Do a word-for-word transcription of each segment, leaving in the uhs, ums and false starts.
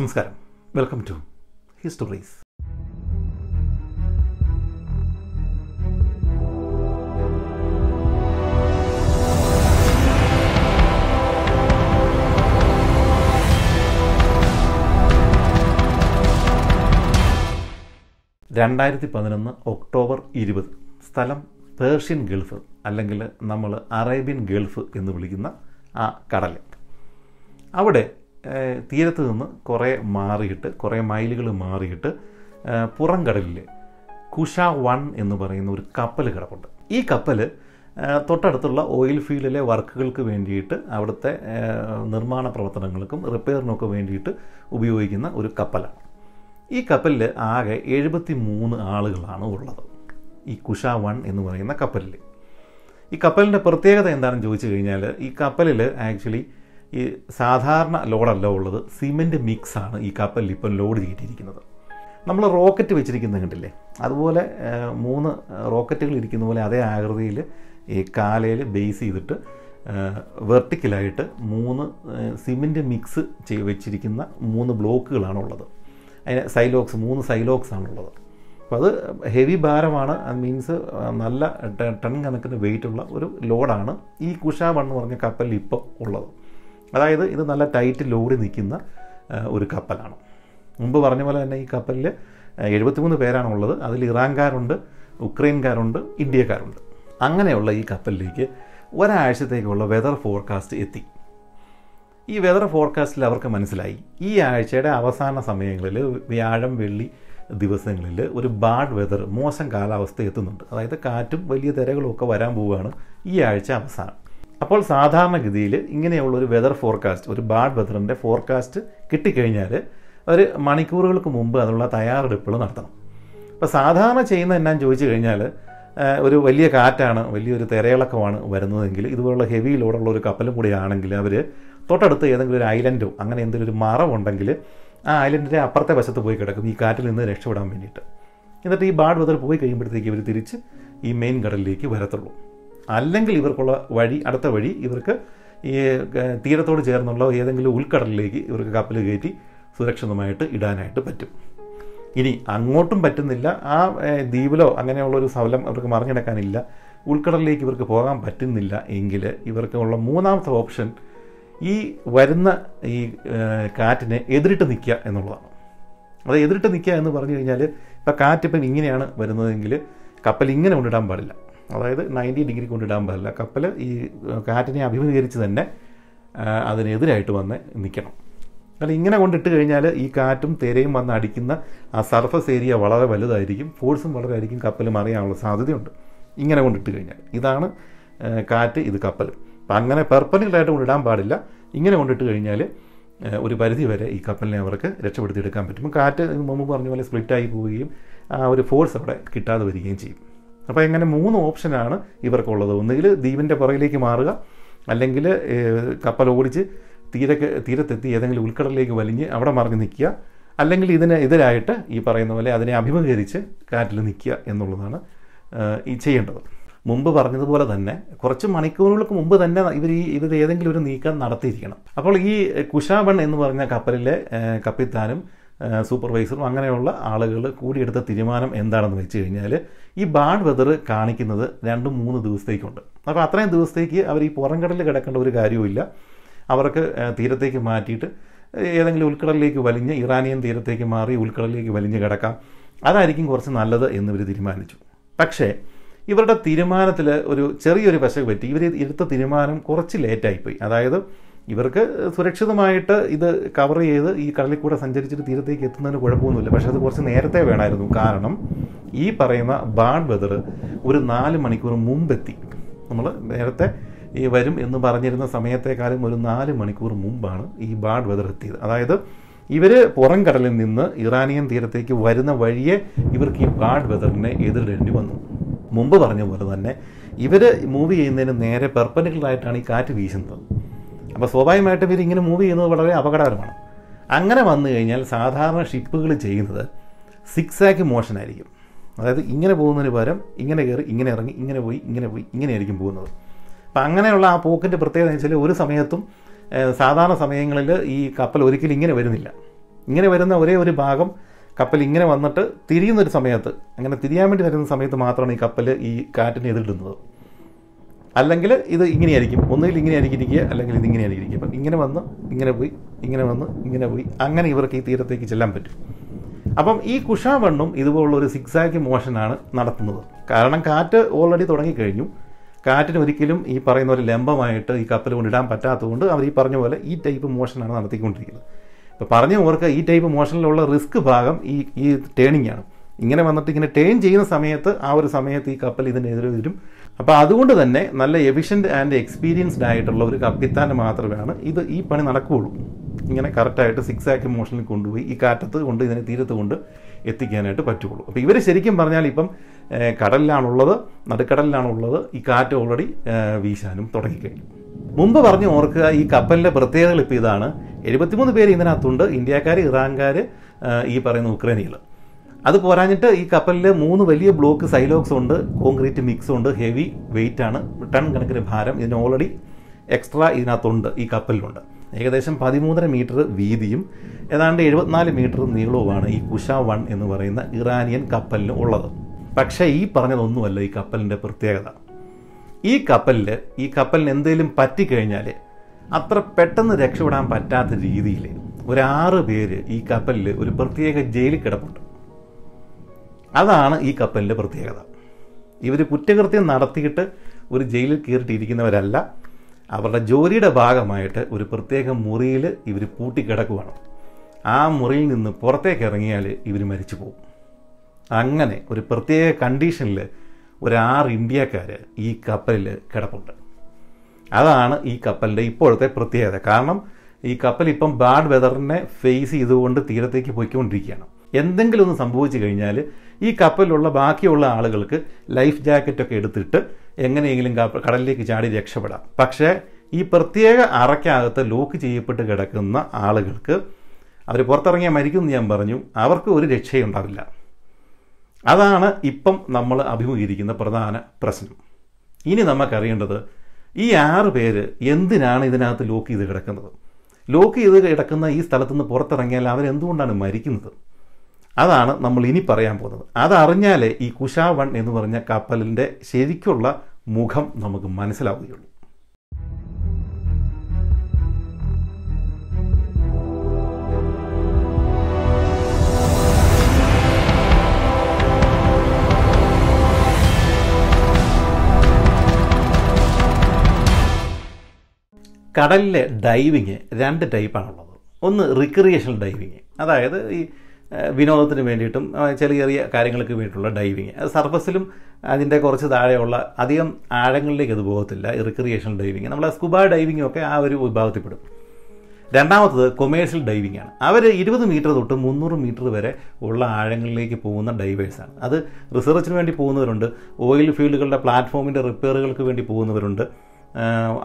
നമസ്കാരം, welcome to histories. രണ്ടായിരത്തി പതിനൊന്ന് ഒക്ടോബർ ഇരുപത്, സ്ഥലം പേർഷ്യൻ ഗൾഫ് അല്ലെങ്കിൽ നമ്മൾ അറേബ്യൻ ഗൾഫ് എന്ന് വിളിക്കുന്ന ആ കടൽ. അവിടെ തീരത്ത് നിന്ന് കുറേ മാറിയിട്ട് കുറേ മൈലുകൾ മാറിയിട്ട് പുറം കടലിൽ കുഷ വൺ എന്ന് പറയുന്ന ഒരു കപ്പൽ കിടപ്പുണ്ട്. ഈ കപ്പൽ തൊട്ടടുത്തുള്ള ഓയിൽ ഫീൽഡിലെ വർക്കുകൾക്ക് വേണ്ടിയിട്ട് അവിടുത്തെ നിർമ്മാണ പ്രവർത്തനങ്ങൾക്കും റിപ്പയറിനൊക്കെ വേണ്ടിയിട്ട് ഉപയോഗിക്കുന്ന ഒരു കപ്പലാണ്. ഈ കപ്പലിൽ ആകെ എഴുപത്തി മൂന്ന് ആളുകളാണ് ഉള്ളത്, ഈ കുഷ വൺ എന്ന് പറയുന്ന കപ്പലിൽ. ഈ കപ്പലിൻ്റെ പ്രത്യേകത എന്താണെന്ന് ചോദിച്ചു കഴിഞ്ഞാൽ, ഈ കപ്പലിൽ ആക്ച്വലി ഈ സാധാരണ ലോഡല്ല ഉള്ളത്, സിമെൻറ്റ് മിക്സാണ് ഈ കപ്പലിൽ ഇപ്പം ലോഡ് ചെയ്തിരിക്കുന്നത്. നമ്മൾ റോക്കറ്റ് വെച്ചിരിക്കുന്നത് കണ്ടില്ലേ, അതുപോലെ മൂന്ന് റോക്കറ്റുകൾ ഇരിക്കുന്ന പോലെ അതേ ആകൃതിയിൽ ഈ കാലയിൽ ബേസ് ചെയ്തിട്ട് വെർട്ടിക്കലായിട്ട് മൂന്ന് സിമെൻറ്റ് മിക്സ് ചെയ് വെച്ചിരിക്കുന്ന മൂന്ന് ബ്ലോക്കുകളാണുള്ളത്. അതിന് സൈലോക്സ്, മൂന്ന് സൈലോക്സ് ആണുള്ളത്. അപ്പോൾ അത് ഹെവി ഭാരമാണ്, അത് മീൻസ് നല്ല ടൺ കണക്കിന് വെയിറ്റുള്ള ഒരു ലോഡാണ് ഈ കുഷ വൺ എന്ന് പറഞ്ഞ കപ്പലിൽ ഇപ്പോൾ ഉള്ളത്. അതായത് ഇത് നല്ല ടൈറ്റ് ലോഡി നിൽക്കുന്ന ഒരു കപ്പലാണ്. മുമ്പ് പറഞ്ഞ പോലെ തന്നെ ഈ കപ്പലിൽ എഴുപത്തിമൂന്ന് പേരാണുള്ളത്. അതിൽ ഇറാൻകാരുണ്ട്, ഉക്രൈൻകാരുണ്ട്, ഇന്ത്യക്കാരുണ്ട്. അങ്ങനെയുള്ള ഈ കപ്പലിലേക്ക് ഒരാഴ്ചത്തേക്കുള്ള വെതർ ഫോർകാസ്റ്റ് എത്തി. ഈ വെതർ ഫോർകാസ്റ്റിൽ അവർക്ക് മനസ്സിലായി ഈ ആഴ്ചയുടെ അവസാന സമയങ്ങളിൽ വ്യാഴം വെള്ളി ദിവസങ്ങളിൽ ഒരു ബാഡ് വെതർ, മോശം കാലാവസ്ഥ എത്തുന്നുണ്ട്. അതായത് കാറ്റും വലിയ തിരകളും ഒക്കെ വരാൻ പോവുകയാണ് ഈ ആഴ്ച അവസാനം. അപ്പോൾ സാധാരണഗതിയിൽ ഇങ്ങനെയുള്ളൊരു വെതർ ഫോർകാസ്റ്റ്, ഒരു ബാഡ് വെതറിൻ്റെ ഫോർകാസ്റ്റ് കിട്ടിക്കഴിഞ്ഞാൽ ഒരു മണിക്കൂറുകൾക്ക് മുമ്പ് അതിനുള്ള തയ്യാറെടുപ്പുകൾ നടത്തണം. അപ്പോൾ സാധാരണ ചെയ്യുന്നത് എന്നാന്ന് ചോദിച്ചു കഴിഞ്ഞാൽ, ഒരു വലിയ കാറ്റാണ്, വലിയൊരു തിരയിളക്കമാണ് വരുന്നതെങ്കിൽ, ഇതുപോലുള്ള ഹെവി ലോഡുള്ള ഒരു കപ്പലും കൂടി ആണെങ്കിൽ, അവർ തൊട്ടടുത്ത് ഏതെങ്കിലും ഒരു ഐലൻഡോ അങ്ങനെ എന്തെങ്കിലും ഒരു മറവുണ്ടെങ്കിൽ ആ ഐലൻഡിൻ്റെ അപ്പുറത്തെ വശത്ത് പോയി കിടക്കും ഈ കാറ്റിൽ നിന്ന് രക്ഷപ്പെടാൻ വേണ്ടിയിട്ട്. എന്നിട്ട് ഈ ബാഡ് വെതർ പോയി കഴിയുമ്പോഴത്തേക്ക് ഇവർ തിരിച്ച് ഈ മെയിൻ കടലിലേക്ക് വരത്തുള്ളൂ. അല്ലെങ്കിൽ ഇവർക്കുള്ള വഴി, അടുത്ത വഴി, ഇവർക്ക് ഈ തീരത്തോട് ചേർന്നുള്ള ഏതെങ്കിലും ഉൾക്കടലിലേക്ക് ഇവർക്ക് കപ്പൽ കയറ്റി സുരക്ഷിതമായിട്ട് ഇടാനായിട്ട് പറ്റും. ഇനി അങ്ങോട്ടും പറ്റുന്നില്ല, ആ ദ്വീപിലോ അങ്ങനെയുള്ളൊരു സ്ഥലം അവർക്ക് മറിഞ്ഞെടുക്കാനില്ല, ഉൾക്കടലിലേക്ക് ഇവർക്ക് പോകാൻ പറ്റുന്നില്ല എങ്കിൽ ഇവർക്കുള്ള മൂന്നാമത്തെ ഓപ്ഷൻ ഈ വരുന്ന ഈ കാറ്റിനെ എതിരിട്ട് നിൽക്കുക എന്നുള്ളതാണ്. അത് എതിരിട്ട് നിൽക്കുക എന്ന് പറഞ്ഞു കഴിഞ്ഞാൽ, ഇപ്പം കാറ്റിപ്പം ഇങ്ങനെയാണ് വരുന്നതെങ്കിൽ കപ്പൽ ഇങ്ങനെ കൊണ്ടിടാൻ പാടില്ല, അതായത് നയൻറ്റി ഡിഗ്രി കൊണ്ടിടാൻ പാടില്ല. കപ്പൽ ഈ കാറ്റിനെ അഭിമുഖീകരിച്ച് തന്നെ അതിനെതിരായിട്ട് വന്ന് നിൽക്കണം. കാരണം ഇങ്ങനെ കൊണ്ടിട്ട് കഴിഞ്ഞാൽ ഈ കാറ്റും തിരയും വന്ന് അടിക്കുന്ന ആ സർഫസ് ഏരിയ വളരെ വലുതായിരിക്കും, ഫോഴ്സും വളരെ ആയിരിക്കും, കപ്പൽ മറിയാനുള്ള സാധ്യതയുണ്ട് ഇങ്ങനെ കൊണ്ടിട്ട് കഴിഞ്ഞാൽ. ഇതാണ് കാറ്റ്, ഇത് കപ്പൽ. അപ്പം അങ്ങനെ പെർപ്പൻഡിക്കുലറായിട്ട് കൊണ്ടിടാൻ പാടില്ല. ഇങ്ങനെ കൊണ്ടിട്ട് കഴിഞ്ഞാൽ ഒരു പരിധി വരെ ഈ കപ്പലിനെ അവർക്ക് രക്ഷപ്പെടുത്തിയെടുക്കാൻ പറ്റും. കാറ്റ് മുമ്പ് പറഞ്ഞ പോലെ സ്പ്ലിറ്റായി പോവുകയും ആ ഒരു ഫോഴ്സ് അവിടെ കിട്ടാതെ വരികയും ചെയ്യും. അപ്പോൾ ഇങ്ങനെ മൂന്ന് ഓപ്ഷനാണ് ഇവർക്കുള്ളത്. ഒന്നുകിൽ ദ്വീപിൻ്റെ പുറകിലേക്ക് മാറുക, അല്ലെങ്കിൽ കപ്പൽ ഓടിച്ച് തീരക്ക് തീരത്തെത്തി ഏതെങ്കിലും ഉൾക്കടലിലേക്ക് വലിഞ്ഞ് അവിടെ മറിഞ്ഞ് നിൽക്കുക, അല്ലെങ്കിൽ ഇതിന് എതിരായിട്ട് ഈ പറയുന്ന പോലെ അതിനെ അഭിമുഖീകരിച്ച് കാറ്റിൽ നിൽക്കുക എന്നുള്ളതാണ് ഈ ചെയ്യേണ്ടത്. മുമ്പ് പറഞ്ഞതുപോലെ തന്നെ കുറച്ച് മണിക്കൂറുകൾക്ക് മുമ്പ് തന്നെ ഇവർ ഈ ഇത് ഏതെങ്കിലും ഒരു നീക്കം നടത്തിയിരിക്കണം. അപ്പോൾ ഈ കുഷ വൺ എന്ന് പറഞ്ഞ കപ്പലിലെ കപ്പിത്താനും സൂപ്പർവൈസറും അങ്ങനെയുള്ള ആളുകൾ കൂടിയെടുത്ത തീരുമാനം എന്താണെന്ന് വെച്ച് കഴിഞ്ഞാൽ, ഈ ബാഡ് വെതർ കാണിക്കുന്നത് രണ്ടും മൂന്ന് ദിവസത്തേക്കുണ്ട്. അപ്പോൾ അത്രയും ദിവസത്തേക്ക് അവർ ഈ പുറംകടലിൽ കിടക്കേണ്ട ഒരു കാര്യവുമില്ല. അവർക്ക് തീരത്തേക്ക് മാറ്റിയിട്ട് ഏതെങ്കിലും ഉൾക്കടലിലേക്ക് വലിഞ്ഞ് ഇറാനിയൻ തീരത്തേക്ക് മാറി ഉൾക്കടലിലേക്ക് വലിഞ്ഞ് കിടക്കാം, അതായിരിക്കും കുറച്ച് നല്ലത് എന്നിവർ തീരുമാനിച്ചു. പക്ഷേ ഇവരുടെ തീരുമാനത്തിൽ ഒരു ചെറിയൊരു പശ പറ്റി. ഇവർ എടുത്ത തീരുമാനം കുറച്ച് ലേറ്റായിപ്പോയി. അതായത് ഇവർക്ക് സുരക്ഷിതമായിട്ട് ഇത് കവർ ചെയ്ത് ഈ കടലിൽ കൂടെ സഞ്ചരിച്ചിട്ട് തീരത്തേക്ക് എത്തുന്നതിന് കുഴപ്പമൊന്നുമില്ല. പക്ഷേ അത് കുറച്ച് നേരത്തെ വേണമായിരുന്നു. കാരണം ഈ പറയുന്ന ബാഡ് വെതർ ഒരു നാല് മണിക്കൂർ മുമ്പെത്തി. നമ്മൾ നേരത്തെ ഈ വരും എന്ന് പറഞ്ഞിരുന്ന സമയത്തേക്കാളും ഒരു നാല് മണിക്കൂർ മുമ്പാണ് ഈ ബാഡ് വെതർ എത്തിയത്. അതായത് ഇവർ പുറം കടലിൽ നിന്ന് ഇറാനിയൻ തീരത്തേക്ക് വരുന്ന വഴിയെ ഇവർക്ക് ഈ ബാഡ് വെതറിനെ എതിരിടേണ്ടി വന്നു. മുമ്പ് പറഞ്ഞ പോലെ തന്നെ ഇവർ മൂവ് ചെയ്യുന്നതിന് നേരെ പെർപ്പൻഡിക്കുലറായിട്ടാണ് ഈ കാറ്റ് വീശുന്നത്. അപ്പോൾ സ്വാഭാവികമായിട്ടും ഇവർ ഇങ്ങനെ മൂവ് ചെയ്യുന്നത് വളരെ അപകടകരമാണ്. അങ്ങനെ വന്നു കഴിഞ്ഞാൽ സാധാരണ ഷിപ്പുകൾ ചെയ്യുന്നത് സിക്സ് ആക്ക് മോഷനായിരിക്കും. അതായത് ഇങ്ങനെ പോകുന്നതിന് പകരം ഇങ്ങനെ കയറി ഇങ്ങനെ ഇറങ്ങി ഇങ്ങനെ പോയി ഇങ്ങനെ പോയി ഇങ്ങനെയായിരിക്കും പോകുന്നത്. അപ്പം അങ്ങനെയുള്ള ആ പോക്കിൻ്റെ പ്രത്യേകത എന്ന് വെച്ചാൽ, ഒരു സമയത്തും സാധാരണ സമയങ്ങളിൽ ഈ കപ്പൽ ഒരിക്കലും ഇങ്ങനെ വരുന്നില്ല. ഇങ്ങനെ വരുന്ന ഒരേ ഒരു ഭാഗം കപ്പൽ ഇങ്ങനെ വന്നിട്ട് തിരിയുന്ന ഒരു സമയത്ത്, അങ്ങനെ തിരിയാൻ വേണ്ടി വരുന്ന സമയത്ത് മാത്രമാണ് ഈ കപ്പൽ ഈ കാറ്റിനെ എതിരിടുന്നത്. അല്ലെങ്കിൽ ഇത് ഇങ്ങനെയായിരിക്കും, ഒന്നുകിൽ ഇങ്ങനെയായിരിക്കും ഇരിക്കുക, അല്ലെങ്കിൽ ഇത് ഇങ്ങനെയായിരിക്കും ഇരിക്കുക. അപ്പം ഇങ്ങനെ വന്ന് ഇങ്ങനെ പോയി, ഇങ്ങനെ വന്ന് ഇങ്ങനെ പോയി, അങ്ങനെ ഇവർക്ക് ഈ തീരത്തേക്ക് ചെല്ലാൻ പറ്റും. അപ്പം ഈ കുഷ വണ്ണും ഇതുപോലുള്ളൊരു സിക്സാക്ക് മോഷനാണ് നടത്തുന്നത്. കാരണം കാറ്റ് ഓൾറെഡി തുടങ്ങിക്കഴിഞ്ഞു. കാറ്റിന് ഒരിക്കലും ഈ പറയുന്ന പോലെ ലംബമായിട്ട് ഈ കപ്പൽ കൊണ്ടിടാൻ പറ്റാത്തതുകൊണ്ട് അവർ ഈ പറഞ്ഞ പോലെ ഈ ടൈപ്പ് മോഷനാണ് നടത്തിക്കൊണ്ടിരിക്കുന്നത്. ഇപ്പോൾ പറഞ്ഞ ഓർക്ക് ഈ ടൈപ്പ് മോഷനിലുള്ള റിസ്ക് ഭാഗം ഈ ഈ ടേണിംഗ് ആണ്. ഇങ്ങനെ വന്നിട്ട് ഇങ്ങനെ ടേൺ ചെയ്യുന്ന സമയത്ത് ആ ഒരു സമയത്ത് ഈ കപ്പൽ ഇതിനെതിരെ വരും. അപ്പോൾ അതുകൊണ്ട് തന്നെ നല്ല എഫിഷ്യൻ്റ് ആൻഡ് എക്സ്പീരിയൻസ്ഡ് ആയിട്ടുള്ള ഒരു കപ്പിത്താൻ മാത്രമാണ് ഇത് ഈ പണി നടക്കുകയുള്ളൂ. ഇങ്ങനെ കറക്റ്റായിട്ട് സിക്സ് ആക്കി മോഷനിൽ കൊണ്ടുപോയി ഈ കാറ്റത്ത് കൊണ്ട് ഇതിനെ തീരത്ത് കൊണ്ട് എത്തിക്കാനായിട്ട് പറ്റുകയുള്ളൂ. അപ്പോൾ ഇവർ ശരിക്കും പറഞ്ഞാൽ ഇപ്പം കടലിലാണുള്ളത്, നടുക്കടലിലാണുള്ളത്, ഈ കാറ്റ് ഓൾറെഡി വീശാനും തുടങ്ങിക്കഴിഞ്ഞു. മുമ്പ് പറഞ്ഞു ഓർക്കുക, ഈ കപ്പലിൻ്റെ പ്രത്യേകതകൾ ഇപ്പോൾ ഇതാണ്. എഴുപത്തിമൂന്ന് പേര് ഇതിനകത്തുണ്ട്, ഇന്ത്യക്കാർ, ഇറാൻകാർ, ഈ പറയുന്ന ഉക്രൈനികൾ. അത് പോരാഞ്ഞിട്ട് ഈ കപ്പലിൽ മൂന്ന് വലിയ ബ്ലോക്ക് സൈലോക്സ് ഉണ്ട്, കോൺക്രീറ്റ് മിക്സ് ഉണ്ട്, ഹെവി വെയിറ്റ് ആണ്, ടൺ കണക്കിന് ഭാരം ഇതിന് ഓൾറെഡി എക്സ്ട്രാ ഇതിനകത്തുണ്ട്, ഈ കപ്പലിലുണ്ട്. ഏകദേശം പതിമൂന്നര മീറ്റർ വീതിയും ഏതാണ്ട് എഴുപത്തിനാല് മീറ്റർ നീളവുമാണ് ഈ കുഷ വൺ എന്ന് പറയുന്ന ഇറാനിയൻ കപ്പലിന് ഉള്ളത്. പക്ഷേ ഈ പറഞ്ഞതൊന്നുമല്ല ഈ കപ്പലിൻ്റെ പ്രത്യേകത. ഈ കപ്പലിൽ ഈ കപ്പലിന് എന്തെങ്കിലും പറ്റിക്കഴിഞ്ഞാൽ അത്ര പെട്ടെന്ന് രക്ഷപ്പെടാൻ പറ്റാത്ത രീതിയിൽ ഒരാറ് പേര് ഈ കപ്പലിൽ ഒരു പ്രത്യേക ജയിലിൽ കിടപ്പുണ്ട്. അതാണ് ഈ കപ്പലിൻ്റെ പ്രത്യേകത. ഇവർ കുറ്റകൃത്യം നടത്തിയിട്ട് ഒരു ജയിലിൽ കയറിയിട്ടിരിക്കുന്നവരല്ല, അവരുടെ ജോലിയുടെ ഭാഗമായിട്ട് ഒരു പ്രത്യേക മുറിയിൽ ഇവർ പൂട്ടിക്കിടക്കുകയാണ്. ആ മുറിയിൽ നിന്ന് പുറത്തേക്ക് ഇറങ്ങിയാൽ ഇവർ മരിച്ചു പോകും. അങ്ങനെ ഒരു പ്രത്യേക കണ്ടീഷനിൽ ഒരാറ് ഇന്ത്യക്കാർ ഈ കപ്പലിൽ കിടപ്പുണ്ട്. അതാണ് ഈ കപ്പലിൻ്റെ ഇപ്പോഴത്തെ പ്രത്യേകത. കാരണം ഈ കപ്പൽ ഇപ്പം ബാഡ് വെതറിനെ ഫേസ് ചെയ്തുകൊണ്ട് തീരത്തേക്ക് പോയിക്കൊണ്ടിരിക്കുകയാണ്. എന്തെങ്കിലും ഒന്ന് സംഭവിച്ചു കഴിഞ്ഞാൽ ഈ കപ്പലിലുള്ള ബാക്കിയുള്ള ആളുകൾക്ക് ലൈഫ് ജാക്കറ്റൊക്കെ എടുത്തിട്ട് എങ്ങനെയെങ്കിലും കടലിലേക്ക് ചാടി രക്ഷപ്പെടാം. പക്ഷേ ഈ പ്രത്യേക അറയ്ക്കകത്ത് ലോക്ക് ചെയ്യപ്പെട്ട് കിടക്കുന്ന ആളുകൾക്ക്, അവർ പുറത്തിറങ്ങിയാൽ മരിക്കും എന്ന് ഞാൻ പറഞ്ഞു, അവർക്ക് ഒരു രക്ഷയുണ്ടാവില്ല. അതാണ് ഇപ്പം നമ്മൾ അഭിമുഖീകരിക്കുന്ന പ്രധാന പ്രശ്നം. ഇനി നമുക്കറിയേണ്ടത് ഈ ആറ് പേര് എന്തിനാണ് ഇതിനകത്ത് ലോക്ക് ചെയ്ത് കിടക്കുന്നത്, ലോക്ക് ചെയ്ത് കിടക്കുന്ന ഈ സ്ഥലത്തു നിന്ന് പുറത്തിറങ്ങിയാൽ അവരെന്തുകൊണ്ടാണ് മരിക്കുന്നത്. അതാണ് നമ്മൾ ഇനി പറയാൻ പോകുന്നത്. അതറിഞ്ഞാലേ ഈ കുഷ വൺ എന്ന് പറഞ്ഞ കപ്പലിൻ്റെ ശരിക്കുള്ള മുഖം നമുക്ക് മനസ്സിലാവുകയുള്ളൂ. കടലിലെ ഡൈവിങ് രണ്ട് ടൈപ്പാണുള്ളത്. ഒന്ന് റിക്രിയേഷണൽ ഡൈവിങ്, അതായത് ഈ വിനോദത്തിന് വേണ്ടിയിട്ടും ചെറിയ ചെറിയ കാര്യങ്ങൾക്ക് വേണ്ടിയിട്ടുള്ള ഡൈവിങ്. അത് സർഫസിലും അതിൻ്റെ കുറച്ച് താഴെയുള്ള അധികം ആഴങ്ങളിലേക്ക് അത് പോകത്തില്ല ഈ റിക്രിയേഷണൽ ഡൈവിങ്. നമ്മൾ സ്കൂബ ഡൈവിങ്ങും ഒക്കെ ആ ഒരു വിഭാഗത്തിൽപ്പെടും. രണ്ടാമത്തത് കൊമേഴ്ഷ്യൽ ഡൈവിങ് ആണ്. അവർ ഇരുപത് മീറ്റർ തൊട്ട് മുന്നൂറ് മീറ്റർ വരെ ഉള്ള ആഴങ്ങളിലേക്ക് പോകുന്ന ഡൈവേഴ്സാണ്. അത് റിസർച്ചിന് വേണ്ടി പോകുന്നവരുണ്ട്, ഓയിൽ ഫീൽഡുകളുടെ പ്ലാറ്റ്ഫോമിൻ്റെ റിപ്പയറുകൾക്ക് വേണ്ടി പോകുന്നവരുണ്ട്,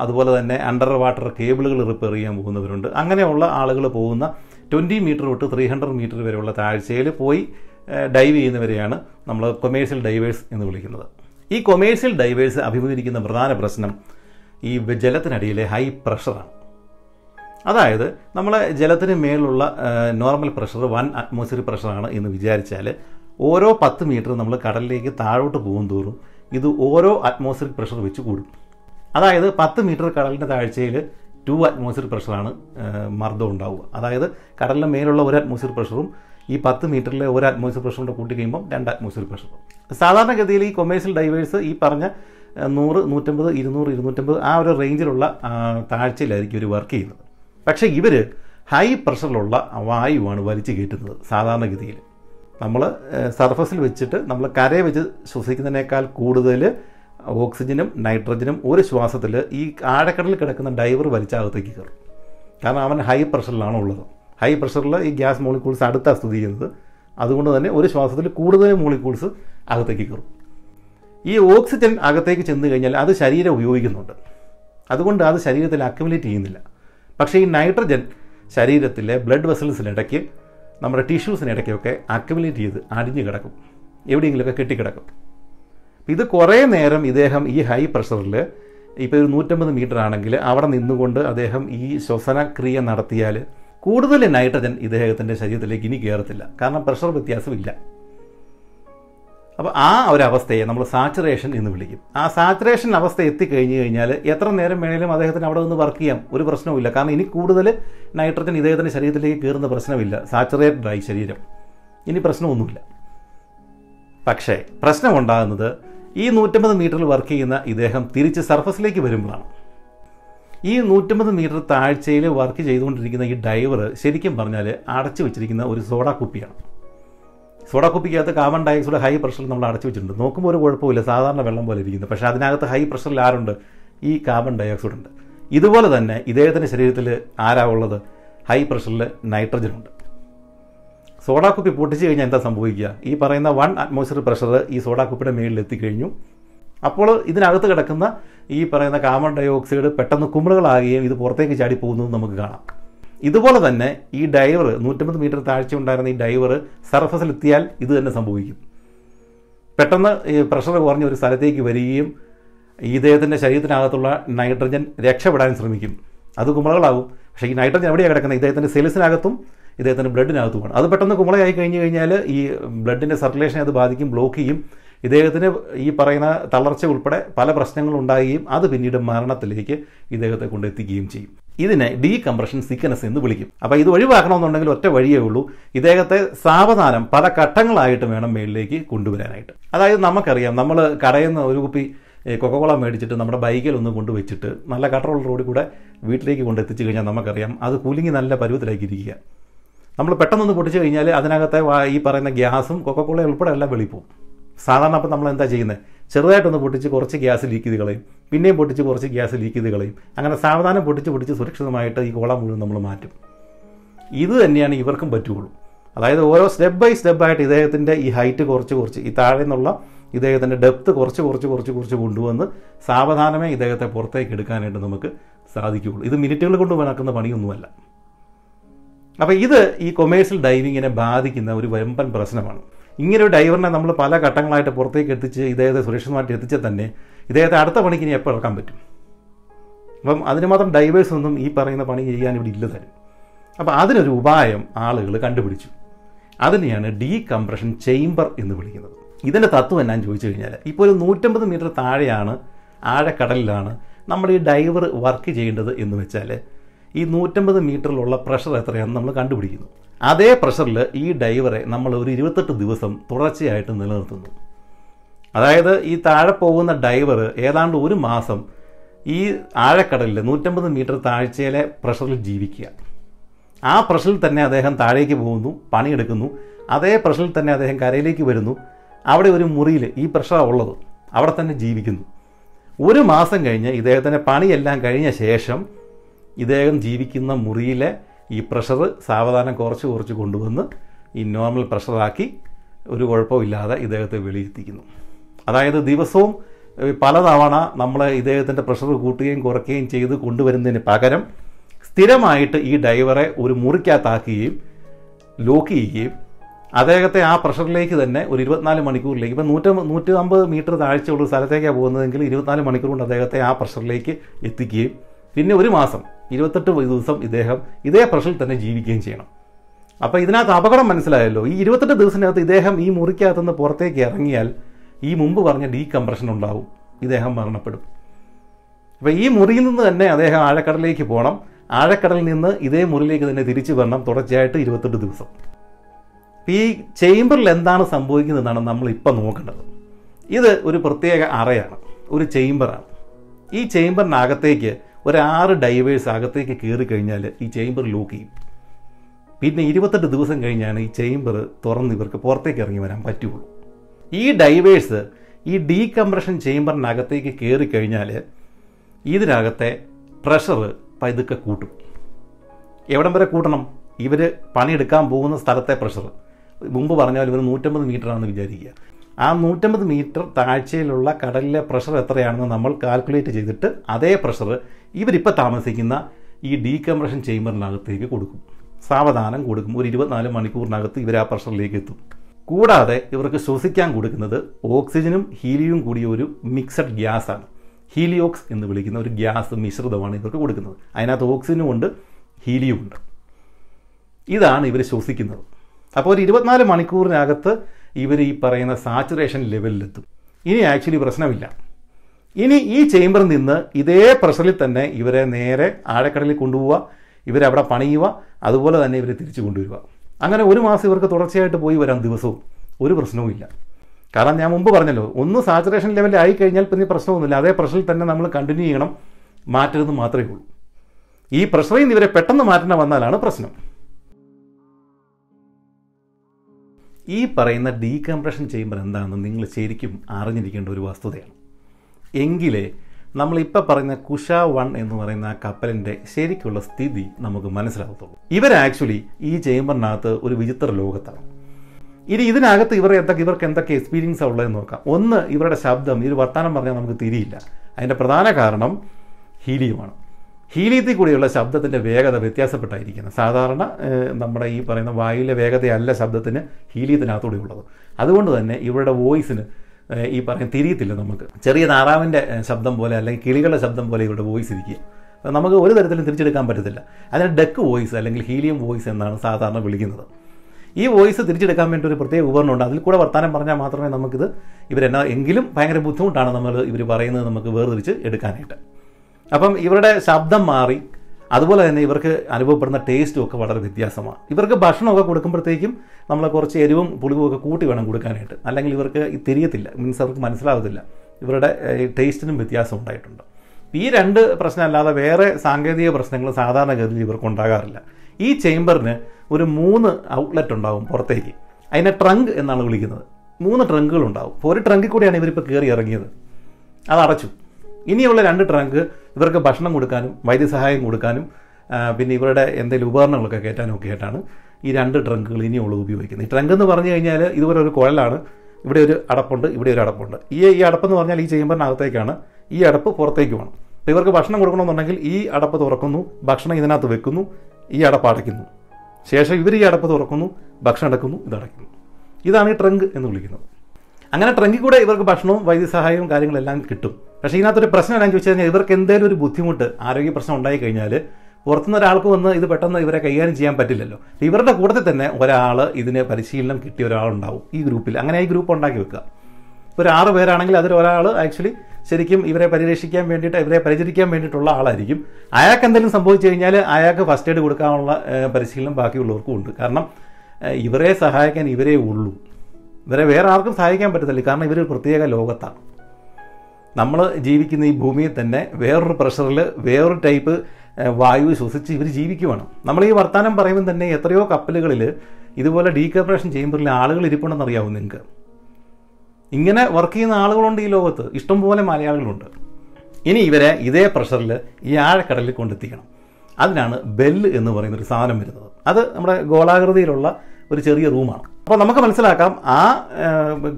അതുപോലെ തന്നെ അണ്ടർ വാട്ടർ കേബിളുകൾ റിപ്പയർ ചെയ്യാൻ പോകുന്നവരുണ്ട്. അങ്ങനെയുള്ള ആളുകൾ പോകുന്ന ട്വൻറ്റി മീറ്റർ തൊട്ട് ത്രീ ഹൺഡ്രഡ് മീറ്റർ വരെയുള്ള താഴ്ചയിൽ പോയി ഡൈവ് ചെയ്യുന്നവരെയാണ് നമ്മൾ കൊമേഴ്ഷ്യൽ ഡൈവേഴ്സ് എന്ന് വിളിക്കുന്നത്. ഈ കൊമേഴ്ഷ്യൽ ഡൈവേഴ്സ് അഭിമുഖീകരിക്കുന്ന പ്രധാന പ്രശ്നം ഈ ജലത്തിനടിയിലെ ഹൈ പ്രഷറാണ്. അതായത് നമ്മളെ ജലത്തിന് മേലുള്ള നോർമൽ പ്രഷർ വൺ അറ്റ്മോസ്ഫിയർ പ്രഷറാണ് എന്ന് വിചാരിച്ചാൽ, ഓരോ പത്ത് മീറ്റർ നമ്മൾ കടലിലേക്ക് താഴോട്ട് പോകും തോറും ഇത് ഓരോ അറ്റ്മോസ്ഫിയർ പ്രഷർ വെച്ച് കൂടും. അതായത് പത്ത് മീറ്റർ കടലിൻ്റെ താഴ്ചയിൽ ടു അറ്റ്മോസ്ഫിയർ പ്രഷറാണ് മർദ്ദം ഉണ്ടാവുക. അതായത് കടലിൻ്റെ മേലുള്ള ഒരു അറ്റ്മോസ്ഫിയർ പ്രഷറും ഈ പത്ത് മീറ്ററിലെ ഒരു അറ്റ്മോസ്ഫിയർ പ്രഷറും കൂടെ കൂട്ടി കഴിയുമ്പോൾ രണ്ട് അറ്റ്മോസ്ഫിയർ പ്രഷറും. സാധാരണഗതിയിൽ ഈ കൊമേഴ്ഷ്യൽ ഡൈവേഴ്സ് ഈ പറഞ്ഞ നൂറ്, നൂറ്റമ്പത്, ഇരുന്നൂറ്, ഇരുന്നൂറ്റമ്പത് ആ ഒരു റേഞ്ചിലുള്ള താഴ്ചയിലായിരിക്കും ഇവർ വർക്ക് ചെയ്യുന്നത്. പക്ഷേ ഇവർ ഹൈ പ്രഷറിലുള്ള വായുവാണ് വലിച്ചു കയറ്റുന്നത്. സാധാരണഗതിയിൽ നമ്മൾ സർഫസിൽ വെച്ചിട്ട് നമ്മൾ കരയെ വെച്ച് ശ്വസിക്കുന്നതിനേക്കാൾ കൂടുതൽ ഓക്സിജനും നൈട്രജനും ഒരു ശ്വാസത്തിൽ ഈ ആഴക്കടലിൽ കിടക്കുന്ന ഡൈവർ വലിച്ചകത്തേക്ക് കയറും. കാരണം അവൻ ഹൈ പ്രഷറിലാണ് ഉള്ളത്. ഹൈ പ്രഷറിൽ ഈ ഗ്യാസ് മോളിക്യൂൾസ് അടുത്താണ് സ്ഥിതി ചെയ്യുന്നത്. അതുകൊണ്ട് തന്നെ ഒരു ശ്വാസത്തിൽ കൂടുതൽ മോളിക്യൂൾസ് അകത്തേക്ക് കയറും. ഈ ഓക്സിജൻ അകത്തേക്ക് ചെന്ന് കഴിഞ്ഞാൽ അത് ശരീരം ഉപയോഗിക്കുന്നുണ്ട്, അതുകൊണ്ട് അത് ശരീരത്തിൽ അക്യുമുലേറ്റ് ചെയ്യുന്നില്ല. പക്ഷേ ഈ നൈട്രജൻ ശരീരത്തിലെ ബ്ലഡ് വെസൽസിനിടയ്ക്ക്, നമ്മുടെ ടിഷ്യൂസിനിടയ്ക്കൊക്കെ അക്യുമുലേറ്റ് ചെയ്ത് അടിഞ്ഞു കിടക്കും, എവിടെയെങ്കിലുമൊക്കെ കെട്ടിക്കിടക്കും. ഇത് കുറേ നേരം ഇദ്ദേഹം ഈ ഹൈ പ്രഷറിൽ, ഇപ്പോൾ ഒരു നൂറ്റമ്പത് മീറ്റർ ആണെങ്കിൽ അവിടെ നിന്നുകൊണ്ട് അദ്ദേഹം ഈ ശ്വസനക്രിയ നടത്തിയാൽ കൂടുതൽ നൈട്രജൻ ഇദ്ദേഹത്തിൻ്റെ ശരീരത്തിലേക്ക് ഇനി കയറത്തില്ല, കാരണം പ്രഷർ വ്യത്യാസമില്ല. അപ്പോൾ ആ ഒരവസ്ഥയെ നമ്മൾ സാച്ചുറേഷൻ എന്ന് വിളിക്കും. ആ സാച്ചുറേഷൻ അവസ്ഥ എത്തിക്കഴിഞ്ഞ് കഴിഞ്ഞാൽ എത്ര നേരം വേണേലും അദ്ദേഹത്തിന് അവിടെ ഒന്ന് വർക്ക് ചെയ്യാം, ഒരു പ്രശ്നവുമില്ല. കാരണം ഇനി കൂടുതൽ നൈട്രജൻ ഇദ്ദേഹത്തിൻ്റെ ശരീരത്തിലേക്ക് കയറുന്ന പ്രശ്നമില്ല, സാച്ചുറേറ്റഡ് ആയി ശരീരം, ഇനി പ്രശ്നമൊന്നുമില്ല. പക്ഷേ പ്രശ്നമുണ്ടാകുന്നത് ഈ നൂറ്റമ്പത് മീറ്ററിൽ വർക്ക് ചെയ്യുന്ന ഇദ്ദേഹം തിരിച്ച് സർഫസിലേക്ക് വരുമ്പോഴാണ്. ഈ നൂറ്റമ്പത് മീറ്റർ താഴ്ചയിൽ വർക്ക് ചെയ്തുകൊണ്ടിരിക്കുന്ന ഈ ഡൈവർ ശരിക്കും പറഞ്ഞാൽ അടച്ചു വെച്ചിരിക്കുന്ന ഒരു സോഡാ കുപ്പിയാണ്. സോഡാ കുപ്പിക്കകത്ത് കാർബൺ ഡയോക്സൈഡ് ഹൈ പ്രഷറിൽ നമ്മൾ അടച്ചു വെച്ചിട്ടുണ്ട്. നോക്കുമ്പോൾ ഒരു കുഴപ്പമില്ല, സാധാരണ വെള്ളം പോലെ ഇരിക്കുന്നത്. പക്ഷേ അതിനകത്ത് ഹൈ പ്രഷറിൽ ആരുണ്ട്? ഈ കാർബൺ ഡയോക്സൈഡ് ഉണ്ട്. ഇതുപോലെ തന്നെ ഇദ്ദേഹത്തിൻ്റെ ശരീരത്തിൽ ആരാവുള്ളത്? ഹൈ പ്രഷറിൽ നൈട്രജൻ ഉണ്ട്. സോഡാക്കുപ്പി പൊട്ടിച്ച് കഴിഞ്ഞാൽ എന്താ സംഭവിക്കുക? ഈ പറയുന്ന വൺ അറ്റ്മോസ്ഫിയർ പ്രഷർ ഈ സോഡാക്കുപ്പിയുടെ മേളിൽ എത്തിക്കഴിഞ്ഞു. അപ്പോൾ ഇതിനകത്ത് കിടക്കുന്ന ഈ പറയുന്ന കാർബൺ ഡയോക്സൈഡ് പെട്ടെന്ന് കുമിളുകളാകുകയും ഇത് പുറത്തേക്ക് ചാടി പോകുന്നതും നമുക്ക് കാണാം. ഇതുപോലെ തന്നെ ഈ ഡൈവർ നൂറ്റമ്പത് മീറ്റർ താഴ്ച ഉണ്ടായിരുന്ന ഈ ഡൈവർ സർഫസിലെത്തിയാൽ ഇത് തന്നെ സംഭവിക്കും. പെട്ടെന്ന് പ്രഷർ കുറഞ്ഞ ഒരു സ്ഥലത്തേക്ക് വരികയും ഇദ്ദേഹത്തിൻ്റെ ശരീരത്തിനകത്തുള്ള നൈട്രജൻ രക്ഷപ്പെടാൻ ശ്രമിക്കും. അത് കുമിളകളാകും. പക്ഷേ ഈ നൈട്രജൻ എവിടെയാണ് കിടക്കുന്നത്? ഇദ്ദേഹത്തിൻ്റെ സെൽസിനകത്തും ഇദ്ദേഹത്തിൻ്റെ ബ്ലഡിനകത്തുമാണ്. അത് പെട്ടെന്ന് കുമളയായി കഴിഞ്ഞ് കഴിഞ്ഞാൽ ഈ ബ്ലഡിൻ്റെ സർക്കുലേഷനെ അത് ബാധിക്കും, ബ്ലോക്ക് ചെയ്യും. ഇദ്ദേഹത്തിന് ഈ പറയുന്ന തളർച്ച ഉൾപ്പെടെ പല പ്രശ്നങ്ങളുണ്ടാകുകയും അത് പിന്നീട് മരണത്തിലേക്ക് ഇദ്ദേഹത്തെ കൊണ്ടെത്തിക്കുകയും ചെയ്യും. ഇതിനെ ഡീകംപ്രഷൻ സിക്കനസ് എന്ന് വിളിക്കും. അപ്പോൾ ഇത് ഒഴിവാക്കണമെന്നുണ്ടെങ്കിൽ ഒറ്റ വഴിയേ ഉള്ളൂ, ഇദ്ദേഹത്തെ സാവധാനം പല ഘട്ടങ്ങളായിട്ട് വേണം മേളിലേക്ക് കൊണ്ടുവരാനായിട്ട്. അതായത് നമുക്കറിയാം, നമ്മൾ കടയിൽ നിന്ന് ഒരു കുപ്പി കൊക്കോള മേടിച്ചിട്ട് നമ്മുടെ ബൈക്കിൽ ഒന്ന് കൊണ്ടുവച്ചിട്ട് നല്ല കട്ടറുള്ള റോഡിൽ കൂടെ വീട്ടിലേക്ക് കൊണ്ടെത്തിച്ചു കഴിഞ്ഞാൽ നമുക്കറിയാം അത് കുലുങ്ങി നല്ല പരുവത്തിലാക്കിയിരിക്കുക. നമ്മൾ പെട്ടെന്നൊന്ന് പൊട്ടിച്ചു കഴിഞ്ഞാൽ അതിനകത്തെ ഈ പറയുന്ന ഗ്യാസും കൊക്കക്കോളയും ഉൾപ്പെടെ എല്ലാം വെളിപ്പോവും. സാധാരണ അപ്പോൾ നമ്മൾ എന്താ ചെയ്യുന്നത്? ചെറുതായിട്ടൊന്ന് പൊട്ടിച്ച് കുറച്ച് ഗ്യാസ് ലീക്ക് ചെയ്ത് കളയും, പിന്നെയും പൊട്ടിച്ച് കുറച്ച് ഗ്യാസ് ലീക്ക് ചെയ്ത് കളയും. അങ്ങനെ സാവധാനം പൊട്ടിച്ച് പൊട്ടിച്ച് സുരക്ഷിതമായിട്ട് ഈ കോള മുഴുവൻ നമ്മൾ മാറ്റും. ഇത് തന്നെയാണ് ഇവർക്കും പറ്റുകയുള്ളൂ. അതായത് ഓരോ സ്റ്റെപ്പ് ബൈ സ്റ്റെപ്പായിട്ട് ഇദ്ദേഹത്തിൻ്റെ ഈ ഹൈറ്റ് കുറച്ച് കുറച്ച് ഈ താഴെ നിന്നുള്ള ഇദ്ദേഹത്തിൻ്റെ ഡെപ്ത്ത് കുറച്ച് കുറച്ച് കുറച്ച് കുറച്ച് കൊണ്ടുവന്ന് സാവധാനമേ ഇദ്ദേഹത്തെ പുറത്തേക്ക് എടുക്കാനായിട്ട് നമുക്ക് സാധിക്കുകയുള്ളൂ. ഇത് മിനിറ്റുകൾ കൊണ്ട് നടക്കുന്ന പണിയൊന്നുമല്ല. അപ്പോൾ ഇത് ഈ കൊമേഴ്സ്യൽ ഡൈവിങ്ങിനെ ബാധിക്കുന്ന ഒരു വമ്പൻ പ്രശ്നമാണ്. ഇങ്ങനൊരു ഡൈവറിനെ നമ്മൾ പല ഘട്ടങ്ങളായിട്ട് പുറത്തേക്ക് എത്തിച്ച് ഇദ്ദേഹത്തെ സുരക്ഷിതമായിട്ട് എത്തിച്ചാൽ തന്നെ ഇദ്ദേഹത്തെ അടുത്ത പണിക്ക് ഇനി എപ്പോൾ ഇറക്കാൻ പറ്റും? അപ്പം അതിന് മാത്രം ഡൈവേഴ്സൊന്നും ഈ പറയുന്ന പണി ചെയ്യാൻ ഇവിടെ ഇല്ല തരും. അപ്പോൾ അതിനൊരു ഉപായം ആളുകൾ കണ്ടുപിടിച്ചു. അതിനെയാണ് ഡീകംപ്രഷൻ ചേംബർ എന്ന് വിളിക്കുന്നത്. ഇതിൻ്റെ തത്വം എന്നാന്ന് ചോദിച്ചു കഴിഞ്ഞാൽ, ഇപ്പോൾ ഒരു നൂറ്റമ്പത് മീറ്റർ താഴെയാണ്, ആഴക്കടലിലാണ് നമ്മൾ ഈ ഡൈവർ വർക്ക് ചെയ്യേണ്ടത് എന്ന് വെച്ചാൽ ഈ നൂറ്റമ്പത് മീറ്ററിലുള്ള പ്രഷർ എത്രയാണെന്ന് നമ്മൾ കണ്ടുപിടിക്കുന്നു. അതേ പ്രഷറിൽ ഈ ഡൈവറെ നമ്മൾ ഒരു ഇരുപത്തെട്ട് ദിവസം തുടർച്ചയായിട്ട് നിലനിർത്തുന്നു. അതായത് ഈ താഴെ പോകുന്ന ഡൈവർ ഏതാണ്ട് ഒരു മാസം ഈ ആഴക്കടലിൽ നൂറ്റമ്പത് മീറ്റർ താഴ്ചയിലെ പ്രഷറിൽ ജീവിക്കുക. ആ പ്രഷറിൽ തന്നെ അദ്ദേഹം താഴേക്ക് പോകുന്നു, പണിയെടുക്കുന്നു. അതേ പ്രഷറിൽ തന്നെ അദ്ദേഹം കരയിലേക്ക് വരുന്നു. അവിടെ ഒരു മുറിയിൽ ഈ പ്രഷർ ഉള്ളത് അവിടെ തന്നെ ജീവിക്കുന്നു. ഒരു മാസം കഴിഞ്ഞ് ഇദ്ദേഹത്തിൻ്റെ പണിയെല്ലാം കഴിഞ്ഞ ശേഷം ഇദ്ദേഹം ജീവിക്കുന്ന മുറിയിലെ ഈ പ്രഷർ സാവധാനം കുറച്ച് കുറച്ച് കൊണ്ടുവന്ന് ഈ നോർമൽ പ്രഷറാക്കി ഒരു കുഴപ്പമില്ലാതെ ഇദ്ദേഹത്തെ വെളിയെത്തിക്കുന്നു. അതായത് ദിവസവും പലതവണ നമ്മൾ ഇദ്ദേഹത്തിൻ്റെ പ്രഷർ കൂട്ടുകയും കുറയ്ക്കുകയും ചെയ്ത് കൊണ്ടുവരുന്നതിന് പകരം സ്ഥിരമായിട്ട് ഈ ഡൈവറെ ഒരു മുറിക്കകത്താക്കുകയും ലോക്ക് ചെയ്യുകയും അദ്ദേഹത്തെ ആ പ്രഷറിലേക്ക് തന്നെ ഒരു ഇരുപത്തിനാല് മണിക്കൂറിലേക്ക്, ഇപ്പം നൂറ്റ നൂറ്റി അമ്പത് മീറ്റർ താഴ്ചയുള്ള സ്ഥലത്തേക്കാണ് പോകുന്നതെങ്കിൽ ഇരുപത്തിനാല് മണിക്കൂർ കൊണ്ട് അദ്ദേഹത്തെ ആ പ്രഷറിലേക്ക് എത്തിക്കുകയും പിന്നെ ഒരു മാസം ഇരുപത്തെട്ട് ദിവസം ഇദ്ദേഹം ഇതേ പ്രഷറിൽ തന്നെ ജീവിക്കുകയും ചെയ്യണം. അപ്പോൾ ഇതിനകത്ത് അപകടം മനസ്സിലായല്ലോ. ഈ ഇരുപത്തെട്ട് ദിവസത്തിനകത്ത് ഇദ്ദേഹം ഈ മുറിക്കകത്തുനിന്ന് പുറത്തേക്ക് ഇറങ്ങിയാൽ ഈ മുമ്പ് പറഞ്ഞ ഡീകംപ്രഷൻ ഉണ്ടാവും, ഇദ്ദേഹം മരണപ്പെടും. അപ്പോൾ ഈ മുറിയിൽ നിന്ന് തന്നെ അദ്ദേഹം ആഴക്കടലിലേക്ക് പോകണം, ആഴക്കടലിൽ നിന്ന് ഇതേ മുറിയിലേക്ക് തന്നെ തിരിച്ചു വരണം, തുടർച്ചയായിട്ട് ഇരുപത്തെട്ട് ദിവസം. ഈ ചേംബറിൽ എന്താണ് സംഭവിക്കുന്നതെന്നാണ് നമ്മളിപ്പോൾ നോക്കേണ്ടത്. ഇത് ഒരു പ്രത്യേക അറയാണ്, ഒരു ചേംബറാണ്. ഈ ചേംബറിനകത്തേക്ക് ഒരു ആറ് ഡൈവേഴ്സ് അകത്തേക്ക് കയറി കഴിഞ്ഞാൽ ഈ ചേംബർ ലോക്ക് ചെയ്യും. പിന്നെ ഇരുപത്തെട്ട് ദിവസം കഴിഞ്ഞാണ് ഈ ചേംബർ തുറന്ന് ഇവർക്ക് പുറത്തേക്ക് ഇറങ്ങി വരാൻ പറ്റുകയുള്ളൂ. ഈ ഡൈവേഴ്സ് ഈ ഡീകംപ്രഷൻ ചേംബറിനകത്തേക്ക് കയറി കഴിഞ്ഞാൽ ഇതിനകത്തെ പ്രഷർ പതുക്കെ കൂട്ടും. എവിടം വരെ കൂട്ടണം? ഇവർ പണിയെടുക്കാൻ പോകുന്ന സ്ഥലത്തെ പ്രഷർ, മുമ്പ് പറഞ്ഞാൽ ഇവർ നൂറ്റമ്പത് മീറ്ററാണെന്ന് വിചാരിക്കുക. ആ നൂറ്റമ്പത് മീറ്റർ താഴ്ചയിലുള്ള കടലിലെ പ്രഷർ എത്രയാണെന്ന് നമ്മൾ കാൽക്കുലേറ്റ് ചെയ്തിട്ട് അതേ പ്രഷർ ഇവരിപ്പോൾ താമസിക്കുന്ന ഈ ഡീകംപ്രഷൻ ചേംബറിനകത്തേക്ക് കൊടുക്കും. സാവധാനം കൊടുക്കും. ഒരു ഇരുപത്തിനാല് മണിക്കൂറിനകത്ത് ഇവർ ആ പ്രഷറിലേക്ക് എത്തും. കൂടാതെ ഇവർക്ക് ശ്വസിക്കാൻ കൊടുക്കുന്നത് ഓക്സിജനും ഹീലിയവും കൂടിയ ഒരു മിക്സഡ് ഗ്യാസാണ്. ഹീലിയോക്സ് എന്ന് വിളിക്കുന്ന ഒരു ഗ്യാസ് മിശ്രിതമാണ് ഇവർക്ക് കൊടുക്കുന്നത്. അതിനകത്ത് ഓക്സിജനും ഉണ്ട്, ഹീലിയും ഉണ്ട്. ഇതാണ് ഇവർ ശ്വസിക്കുന്നത്. അപ്പോൾ ഒരു ഇരുപത്തിനാല് മണിക്കൂറിനകത്ത് ഇവർ ഈ പറയുന്ന സാച്ചുറേഷൻ ലെവലിലെത്തും. ഇനി ആക്ച്വലി പ്രശ്നമില്ല. ഇനി ഈ ചേംബറിൽ നിന്ന് ഇതേ പ്രഷറിൽ തന്നെ ഇവരെ നേരെ ആഴക്കടലിൽ കൊണ്ടുപോവുക, ഇവരവിടെ പണിയുക, അതുപോലെ തന്നെ ഇവരെ തിരിച്ചു കൊണ്ടുവരിക. അങ്ങനെ ഒരു മാസം ഇവർക്ക് തുടർച്ചയായിട്ട് പോയി വരാൻ ദിവസവും ഒരു പ്രശ്നവും ഇല്ല. കാരണം ഞാൻ മുമ്പ് പറഞ്ഞല്ലോ, ഒന്ന് സാച്ചുറേഷൻ ലെവലായി കഴിഞ്ഞാൽ പിന്നെ പ്രശ്നമൊന്നുമില്ല. അതേ പ്രഷറിൽ തന്നെ നമ്മൾ കണ്ടിന്യൂ ചെയ്യണം, മാറ്റരുത് മാത്രമേ ഉള്ളൂ. ഈ പ്രഷറിൽ നിന്ന് ഇവരെ പെട്ടെന്ന് മാറ്റേണ്ട വന്നാലാണ് പ്രശ്നം. ഈ പറയുന്ന ഡീകംപ്രഷൻ ചേംബർ എന്താണെന്ന് നിങ്ങൾ ശരിക്കും അറിഞ്ഞിരിക്കേണ്ട ഒരു വസ്തുതയാണ്. എങ്കിലേ നമ്മളിപ്പോൾ പറയുന്ന കുഷ വൺ എന്ന് പറയുന്ന കപ്പലിൻ്റെ ശരിക്കുള്ള സ്ഥിതി നമുക്ക് മനസ്സിലാകത്തുള്ളൂ. ഇവർ ആക്ച്വലി ഈ ചേംബറിനകത്ത് ഒരു വിചിത്ര ലോകത്താണ്. ഇനി ഇതിനകത്ത് ഇവർ എന്തൊക്കെ ഇവർക്ക് എന്തൊക്കെ എക്സ്പീരിയൻസാണ് ഉള്ളതെന്ന് നോക്കാം. ഒന്ന്, ഇവരുടെ ശബ്ദം, ഇവർ വർത്തമാനം പറഞ്ഞാൽ നമുക്ക് തിരിയില്ല. അതിൻ്റെ പ്രധാന കാരണം ഹീലിയമാണ്. ഹീലിയത്തിൽ കൂടിയുള്ള ശബ്ദത്തിൻ്റെ വേഗത വ്യത്യാസപ്പെട്ടായിരിക്കുന്നത്. സാധാരണ നമ്മുടെ ഈ പറയുന്ന വായുവിലെ വേഗതയല്ല ശബ്ദത്തിന് ഹീലിയത്തിനകത്തൂടെ ഉള്ളത്. അതുകൊണ്ട് തന്നെ ഇവരുടെ വോയിസിന് ഈ പറയാൻ തിരിയത്തില്ല. നമുക്ക് ചെറിയ താറാവിൻ്റെ ശബ്ദം പോലെ അല്ലെങ്കിൽ കിളികളുടെ ശബ്ദം പോലെ ഇവരുടെ വോയിസ് ഇരിക്കുക, നമുക്ക് ഒരു തരത്തിലും തിരിച്ചെടുക്കാൻ പറ്റത്തില്ല. അതിന് ഡെക്ക് വോയിസ് അല്ലെങ്കിൽ ഹീലിയം വോയിസ് എന്നാണ് സാധാരണ വിളിക്കുന്നത്. ഈ വോയിസ് തിരിച്ചെടുക്കാൻ വേണ്ടി ഒരു പ്രത്യേക ഉപകരണമുണ്ട്. അതിൽ കൂടെ വർത്താനം പറഞ്ഞാൽ മാത്രമേ നമുക്കിത് ഇവരെന്നാ എങ്കിലും ഭയങ്കര ബുദ്ധിമുട്ടാണ് നമ്മൾ ഇവർ പറയുന്നത് നമുക്ക് വേർതിരിച്ച് എടുക്കാനായിട്ട്. അപ്പം ഇവരുടെ ശബ്ദം മാറി, അതുപോലെ തന്നെ ഇവർക്ക് അനുഭവപ്പെടുന്ന ടേസ്റ്റും ഒക്കെ വളരെ വ്യത്യാസമാണ്. ഇവർക്ക് ഭക്ഷണമൊക്കെ കൊടുക്കുമ്പോഴത്തേക്കും നമ്മൾ കുറച്ച് എരിവും പുളിവും ഒക്കെ കൂട്ടി വേണം കൊടുക്കാനായിട്ട്, അല്ലെങ്കിൽ ഇവർക്ക് തിരിയത്തില്ല, മീൻസ് അവർക്ക് മനസ്സിലാവത്തില്ല. ഇവരുടെ ടേസ്റ്റിനും വ്യത്യാസം ഉണ്ടായിട്ടുണ്ട്. ഈ രണ്ട് പ്രശ്നമല്ലാതെ വേറെ സാങ്കേതിക പ്രശ്നങ്ങൾ സാധാരണഗതിയിൽ ഇവർക്ക് ഉണ്ടാകാറില്ല. ഈ ചേംബറിന് ഒരു മൂന്ന് ഔട്ട്ലെറ്റ് ഉണ്ടാകും പുറത്തേക്ക്. അതിനെ ട്രങ്ക് എന്നാണ് വിളിക്കുന്നത്. മൂന്ന് ട്രങ്കുകൾ ഉണ്ടാകും. ഇപ്പോൾ ഒരു ട്രങ്കിൽ കൂടെയാണ് ഇവരിപ്പോൾ കയറി ഇറങ്ങിയത്, അത് അടച്ചു. ഇനിയുള്ള രണ്ട് ട്രങ്ക് ഇവർക്ക് ഭക്ഷണം കൊടുക്കാനും വൈദ്യസഹായം കൊടുക്കാനും പിന്നെ ഇവരുടെ എന്തെങ്കിലും ഉപകരണങ്ങളൊക്കെ കയറ്റാനും ഒക്കെ ആയിട്ടാണ് ഈ രണ്ട് ട്രങ്കുകൾ ഇനിയുള്ളത് ഉപയോഗിക്കുന്നത്. ഈ ട്രങ്ക് എന്ന് പറഞ്ഞു കഴിഞ്ഞാൽ ഇതുപോലെ ഒരു കുഴലാണ്. ഇവിടെ ഒരു അടപ്പുണ്ട്, ഇവിടെ ഒരു അടപ്പുണ്ട്. ഈ ഈ അടപ്പെന്ന് പറഞ്ഞാൽ ഈ ചേമ്പറിനകത്തേക്കാണ്, ഈ അടപ്പ് പുറത്തേക്കുമാണ്. അപ്പോൾ ഇവർക്ക് ഭക്ഷണം കൊടുക്കണമെന്നുണ്ടെങ്കിൽ ഈ അടപ്പ് തുറക്കുന്നു, ഭക്ഷണം ഇതിനകത്ത് വെക്കുന്നു, ഈ അടപ്പ് അടയ്ക്കുന്നു. ശേഷം ഇവർ ഈ അടപ്പ് തുറക്കുന്നു, ഭക്ഷണം അടക്കുന്നു, ഇതടയ്ക്കുന്നു. ഇതാണ് ഈ ട്രങ്ക് എന്ന് വിളിക്കുന്നത്. അങ്ങനെ ട്രങ്കിൽ കൂടെ ഇവർക്ക് ഭക്ഷണവും വൈദ്യസഹായവും കാര്യങ്ങളെല്ലാം കിട്ടും. പക്ഷേ ഇതിനകത്തൊരു പ്രശ്നം എന്താണെന്ന് ചോദിച്ചു കഴിഞ്ഞാൽ ഇവർക്ക് എന്തെങ്കിലും ഒരു ബുദ്ധിമുട്ട്, ആരോഗ്യ പ്രശ്നം ഉണ്ടായി കഴിഞ്ഞാൽ പുറത്തുനിന്ന് ഒരാൾക്ക് വന്ന് ഇത് പെട്ടെന്ന് ഇവരെ കൈകാര്യം ചെയ്യാൻ പറ്റില്ലല്ലോ. ഇവരുടെ കൂട്ടത്തിൽ തന്നെ ഒരാൾ ഇതിന് പരിശീലനം കിട്ടിയ ഒരാളുണ്ടാവും ഈ ഗ്രൂപ്പിൽ. അങ്ങനെ ഈ ഗ്രൂപ്പ് ഉണ്ടാക്കി വെക്കുക. ഇപ്പോൾ ഒരു ആറ് പേരാണെങ്കിൽ അതിൽ ഒരാൾ ആക്ച്വലി ശരിക്കും ഇവരെ പരിരക്ഷിക്കാൻ വേണ്ടിയിട്ട് ഇവരെ പരിചരിക്കാൻ വേണ്ടിയിട്ടുള്ള ആളായിരിക്കും. അയാൾക്ക് എന്തെങ്കിലും സംഭവിച്ചു കഴിഞ്ഞാൽ അയാൾക്ക് ഫസ്റ്റ് എയ്ഡ് കൊടുക്കാനുള്ള പരിശീലനം ബാക്കിയുള്ളവർക്കും ഉണ്ട്. കാരണം ഇവരെ സഹായിക്കാൻ ഇവരേ ഉള്ളൂ, ഇവരെ വേറെ ആർക്കും സഹായിക്കാൻ പറ്റത്തില്ല. കാരണം ഇവരൊരു പ്രത്യേക ലോകത്താണ്. നമ്മൾ ജീവിക്കുന്ന ഈ ഭൂമിയിൽ തന്നെ വേറൊരു പ്രഷറിൽ വേറൊരു ടൈപ്പ് വായു ശ്വസിച്ച് ഇവർ ജീവിക്കുവാണ്. നമ്മൾ ഈ വർത്തമാനം പറയുമ്പോൾ തന്നെ എത്രയോ കപ്പലുകളിൽ ഇതുപോലെ ഡീകംപ്രഷൻ ചേംബറിൽ ആളുകൾ ഇരിപ്പുണ്ടെന്നറിയാവൂ നിങ്ങൾക്ക്. ഇങ്ങനെ വർക്ക് ചെയ്യുന്ന ആളുകളുണ്ട് ഈ ലോകത്ത്, ഇഷ്ടംപോലെ മലയാളികളുണ്ട്. ഇനി ഇവരെ ഇതേ പ്രഷറിൽ ഈ ആഴക്കടലിൽ കൊണ്ടെത്തിക്കണം. അതിനാണ് ബെല്ല് എന്ന് പറയുന്നൊരു സാധനം വരുന്നത്. അത് നമ്മുടെ ഗോളാകൃതിയിലുള്ള ഒരു ചെറിയ റൂമാണ്. അപ്പോൾ നമുക്ക് മനസ്സിലാക്കാം ആ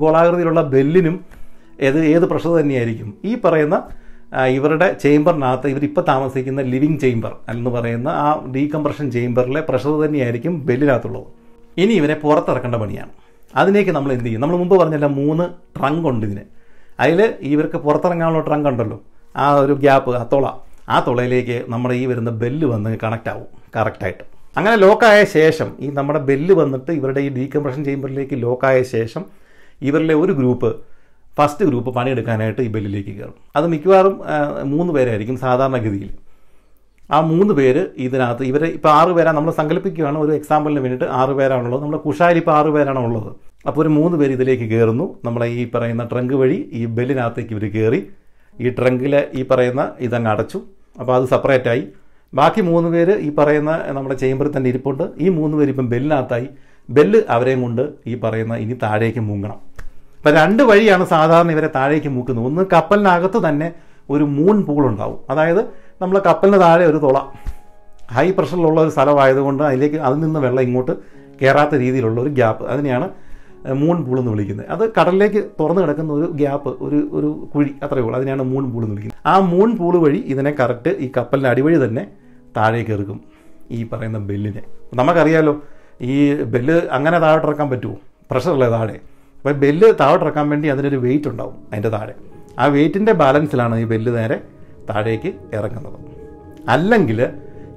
ഗോളാകൃതിയിലുള്ള ബെല്ലിനും ഏത് ഏത് പ്രഷർ തന്നെയായിരിക്കും ഈ പറയുന്ന ഇവരുടെ ചേംബറിനകത്ത് ഇവരിപ്പോൾ താമസിക്കുന്ന ലിവിങ് ചേംബർ എന്ന് പറയുന്ന ആ ഡീകംപ്രഷൻ ചേംബറിലെ പ്രഷർ തന്നെയായിരിക്കും ബെല്ലിനകത്തുള്ളത്. ഇനി ഇവരെ പുറത്തിറക്കേണ്ട പണിയാണ്. അതിനേക്ക് നമ്മൾ എന്ത് ചെയ്യും? നമ്മൾ മുമ്പ് പറഞ്ഞില്ല, മൂന്ന് ട്രങ്ക് ഉണ്ട് ഇതിന്. അതിൽ ഇവർക്ക് പുറത്തിറങ്ങാനുള്ള ട്രങ്ക് ഉണ്ടല്ലോ, ആ ഒരു ഗ്യാപ്പ്, ആ തുള, ആ തുളയിലേക്ക് നമ്മുടെ ഈ വരുന്ന ബെല്ല് വന്ന് കണക്റ്റ് ആവും കറക്റ്റായിട്ട്. അങ്ങനെ ലോക്കായ ശേഷം ഈ നമ്മുടെ ബെല്ല് വന്നിട്ട് ഇവരുടെ ഈ ഡീകംപ്രഷൻ ചേംബറിലേക്ക് ലോക്കായ ശേഷം ഇവരിലെ ഒരു ഗ്രൂപ്പ് ഫസ്റ്റ് ഗ്രൂപ്പ് പണിയെടുക്കാനായിട്ട് ഈ ബെല്ലിലേക്ക് കയറും. അത് മിക്കവാറും മൂന്ന് പേരായിരിക്കും സാധാരണഗതിയിൽ. ആ മൂന്ന് പേര് ഇതിനകത്ത് ഇവരെ ഇപ്പോൾ ആറ് പേരാണ് നമ്മൾ സങ്കല്പിക്കുകയാണ് ഒരു എക്സാമ്പിളിന് വേണ്ടിയിട്ട്. ആറ് പേരാണുള്ളത് നമ്മുടെ കുഷായിൽ, ഇപ്പോൾ ആറ് പേരാണ് ഉള്ളത്. അപ്പോൾ ഒരു മൂന്ന് പേര് ഇതിലേക്ക് കയറുന്നു. നമ്മളെ ഈ പറയുന്ന ട്രങ്ക് വഴി ഈ ബെല്ലിനകത്തേക്ക് ഇവർ കയറി ഈ ട്രങ്കിലെ ഈ പറയുന്ന ഇതങ്ങ് അടച്ചു. അപ്പോൾ അത് സെപ്പറേറ്റായി. ബാക്കി മൂന്ന് പേര് ഈ പറയുന്ന നമ്മുടെ ചേംബറിൽ തന്നെ ഇരിപ്പുണ്ട്. ഈ മൂന്ന് പേര് ഇപ്പം ബെല്ലിനകത്തായി. ബെല്ല് അവരെയും കൊണ്ട് ഈ പറയുന്ന ഇനി താഴേക്ക് മുങ്ങണം. അപ്പം രണ്ട് വഴിയാണ് സാധാരണ ഇവരെ താഴേക്ക് മൂക്കുന്നത്. ഒന്ന്, കപ്പലിനകത്ത് തന്നെ ഒരു മൂൺ പൂളുണ്ടാവും. അതായത് നമ്മൾ കപ്പലിന് താഴെ ഒരു തുള, ഹൈ പ്രഷറിലുള്ള ഒരു സ്ഥലമായതുകൊണ്ട് അതിലേക്ക് അതിൽ നിന്ന് വെള്ളം ഇങ്ങോട്ട് കയറാത്ത രീതിയിലുള്ള ഒരു ഗ്യാപ്പ്, അതിനെയാണ് മൂൺ പൂൾ എന്ന് വിളിക്കുന്നത്. അത് കടലിലേക്ക് തുറന്നു കിടക്കുന്ന ഒരു ഗ്യാപ്പ്, ഒരു ഒരു കുഴി, അത്രയേ ഉള്ളൂ. അതിനെയാണ് മൂൺ പൂൾ എന്ന് വിളിക്കുന്നത്. ആ മൂൺ പൂൾ വഴി ഇതിനെ കറക്റ്റ് ഈ കപ്പലിൻ്റെ അടിവഴി തന്നെ താഴേക്ക് ഇറക്കും ഈ പറയുന്ന ബെല്ലിനെ. നമുക്കറിയാലോ ഈ ബെല്ല് അങ്ങനെ താഴോട്ടിറക്കാൻ പറ്റുമോ? പ്രഷറല്ലേ താഴെ. അപ്പോൾ ബെല്ല് താഴോട്ടിറക്കാൻ വേണ്ടി അതിനൊരു വെയിറ്റ് ഉണ്ടാവും അതിൻ്റെ താഴെ. ആ വെയിറ്റിൻ്റെ ബാലൻസിലാണ് ഈ ബെല്ല് നേരെ താഴേക്ക് ഇറങ്ങുന്നത്. അല്ലെങ്കിൽ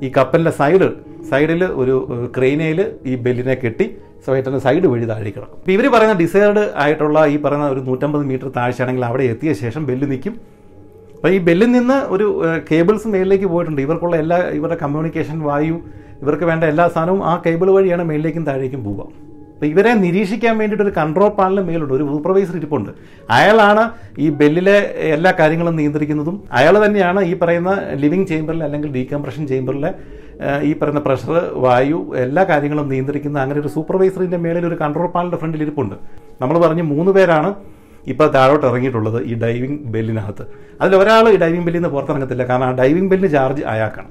ഈ കപ്പലിൻ്റെ സൈഡ് സൈഡിൽ ഒരു ക്രെയിനയിൽ ഈ ബെല്ലിനെ കെട്ടി സൊയേറ്ററിൻ്റെ സൈഡ് വഴി താഴേക്ക് കിടക്കും. ഇപ്പോൾ ഇവർ പറയുന്ന ഡിസൈർഡ് ആയിട്ടുള്ള ഈ പറയുന്ന ഒരു നൂറ്റമ്പത് മീറ്റർ താഴ്ചയാണെങ്കിൽ അവിടെ എത്തിയ ശേഷം ബെല്ല് നിൽക്കും. അപ്പോൾ ഈ ബെല്ലിൽ നിന്ന് ഒരു കേബിൾസ് മേലിലേക്ക് പോയിട്ടുണ്ട്. ഇവർക്കുള്ള എല്ലാ ഇവരുടെ കമ്മ്യൂണിക്കേഷൻ വായു ഇവർക്ക് വേണ്ട എല്ലാ സാധനവും ആ കേബിൾ വഴിയാണ് മേലിലേക്കും താഴേക്കും പോവുക. അപ്പോൾ ഇവരെ നിരീക്ഷിക്കാൻ വേണ്ടിയിട്ടൊരു കൺട്രോൾ പാനലിന് മേലുണ്ട്, ഒരു സൂപ്പർവൈസർ ഇരിപ്പുണ്ട്. അയാളാണ് ഈ ബെല്ലിലെ എല്ലാ കാര്യങ്ങളും നിയന്ത്രിക്കുന്നതും അയാൾ തന്നെയാണ് ഈ പറയുന്ന ലിവിങ് ചേംബറിൽ അല്ലെങ്കിൽ ഡീകംപ്രഷൻ ചേംബറിലെ ഈ പറയുന്ന പ്രഷർ വായു എല്ലാ കാര്യങ്ങളും നിയന്ത്രിക്കുന്ന അങ്ങനെ ഒരു സൂപ്പർവൈസറിൻ്റെ മേളിൽ ഒരു കൺട്രോൾ പാനലിൻ്റെ ഫ്രണ്ടിൽ ഇരിപ്പുണ്ട്. നമ്മൾ പറഞ്ഞ് മൂന്ന് പേരാണ് ഇപ്പോൾ താഴോട്ട് ഇറങ്ങിയിട്ടുള്ളത് ഈ ഡൈവിംഗ് ബെല്ലിനകത്ത്. അതിലൊരാൾ ഈ ഡൈവിംഗ് ബെല്ലിൽ നിന്ന് പുറത്തിറങ്ങത്തില്ല, കാരണം ആ ഡൈവിംഗ് ബെല്ലിന് ചാർജ് അയാൾക്കാണ്.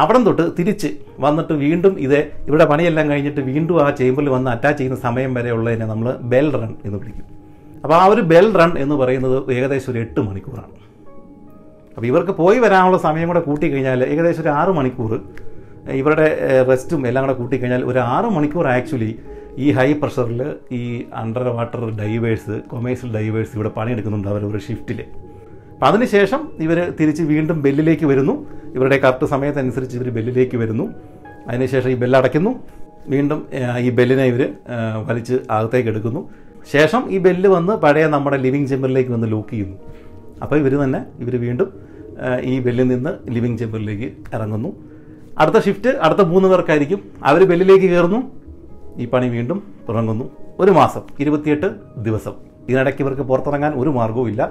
അവിടെ തൊട്ട് തിരിച്ച് വന്നിട്ട് വീണ്ടും ഇതേ ഇവിടെ പണിയെല്ലാം കഴിഞ്ഞിട്ട് വീണ്ടും ആ ചേമ്പറിൽ വന്ന് അറ്റാച്ച് ചെയ്യുന്ന സമയം വരെ ഉള്ളതിനെ നമ്മൾ ബെൽ റൺ എന്ന് വിളിക്കും. അപ്പോൾ ആ ഒരു ബെൽ റൺ എന്ന് പറയുന്നത് ഏകദേശം ഒരു എട്ട് മണിക്കൂറാണ്. അപ്പോൾ ഇവർക്ക് പോയി വരാനുള്ള സമയം കൂടെ കൂട്ടിക്കഴിഞ്ഞാൽ ഏകദേശം ഒരു ആറ് മണിക്കൂർ ഇവരുടെ റെസ്റ്റും എല്ലാം കൂടെ കൂട്ടിക്കഴിഞ്ഞാൽ ഒരു ആറ് മണിക്കൂർ ആക്ച്വലി ഈ ഹൈ പ്രഷറിൽ ഈ under water divers, commercial divers ഇവിടെ പണിയെടുക്കുന്നുണ്ട് അവർ ഒരു ഷിഫ്റ്റിൽ. അപ്പം അതിനുശേഷം ഇവർ തിരിച്ച് വീണ്ടും ബെല്ലിലേക്ക് വരുന്നു. ഇവരുടെ കറക്റ്റ് സമയത്തനുസരിച്ച് ഇവർ ബെല്ലിലേക്ക് വരുന്നു. അതിനുശേഷം ഈ ബെല്ലടയ്ക്കുന്നു. വീണ്ടും ഈ ബെല്ലിനെ ഇവർ വലിച്ച് അകത്തേക്ക് എടുക്കുന്നു. ശേഷം ഈ ബെല്ല് വന്ന് പഴയ നമ്മുടെ ലിവിങ് ചേമ്പറിലേക്ക് വന്ന് ലോക്ക് ചെയ്യുന്നു. അപ്പോൾ ഇവർ തന്നെ ഇവർ വീണ്ടും ഈ ബെല്ലിൽ നിന്ന് ലിവിങ് ചേമ്പറിലേക്ക് ഇറങ്ങുന്നു. അടുത്ത ഷിഫ്റ്റ് അടുത്ത മൂന്ന് പേർക്കായിരിക്കും. അവർ ബെല്ലിലേക്ക് കയറുന്നു. ഈ പണി വീണ്ടും തുടങ്ങുന്നു. ഒരു മാസം ഇരുപത്തിയെട്ട് ദിവസം. ഇതിനിടയ്ക്ക് ഇവർക്ക് പുറത്തിറങ്ങാൻ ഒരു മാർഗവും ഇല്ല.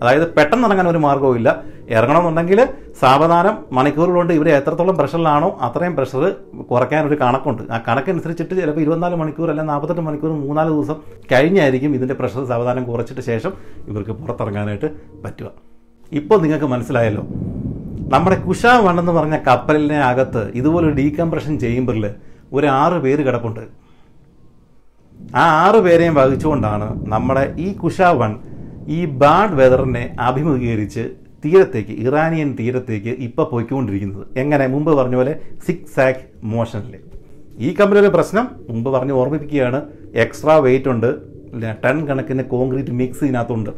അതായത് പെട്ടെന്ന് ഇറങ്ങാൻ ഒരു മാർഗവും ഇല്ല. ഇറങ്ങണമെന്നുണ്ടെങ്കിൽ സാവധാനം മണിക്കൂറുകൊണ്ട് ഇവർ എത്രത്തോളം പ്രഷറിലാണോ അത്രയും പ്രഷർ കുറയ്ക്കാനൊരു കണക്കുണ്ട്. ആ കണക്കനുസരിച്ചിട്ട് ചിലപ്പോൾ ഇരുപത്തിനാല് മണിക്കൂർ അല്ലെങ്കിൽ നാൽപ്പത്തെട്ട് മണിക്കൂർ മൂന്നാല് ദിവസം കഴിഞ്ഞായിരിക്കും ഇതിൻ്റെ പ്രഷർ സാവധാനം കുറച്ചിട്ട് ശേഷം ഇവർക്ക് പുറത്തിറങ്ങാനായിട്ട് പറ്റുക. ഇപ്പോൾ നിങ്ങൾക്ക് മനസ്സിലായല്ലോ, നമ്മുടെ കുഷ വൺ എന്ന് പറഞ്ഞ കപ്പലിനെ അകത്ത് ഇതുപോലൊരു ഡീകംപ്രഷൻ ചേമ്പറിൽ ഒരു ആറ് പേര് കിടപ്പുണ്ട്. ആ ആറ് പേരെയും വഹിച്ചുകൊണ്ടാണ് നമ്മുടെ ഈ കുഷ വൺ ഈ ബാഡ് വെതറിനെ അഭിമുഖീകരിച്ച് തീരത്തേക്ക്, ഇറാനിയൻ തീരത്തേക്ക് ഇപ്പോൾ പോയിക്കൊണ്ടിരിക്കുന്നത്. എങ്ങനെ? മുമ്പ് പറഞ്ഞ പോലെ സിക്സ് സാക്ക് മോഷനിൽ. ഈ കമ്പനിയുടെ പ്രശ്നം മുമ്പ് പറഞ്ഞ് ഓർമ്മിപ്പിക്കുകയാണ്. എക്സ്ട്രാ വെയിറ്റ് ഉണ്ട്, ടൺ കണക്കിന് കോൺക്രീറ്റ് മിക്സ് ഇതിനകത്തുണ്ട്.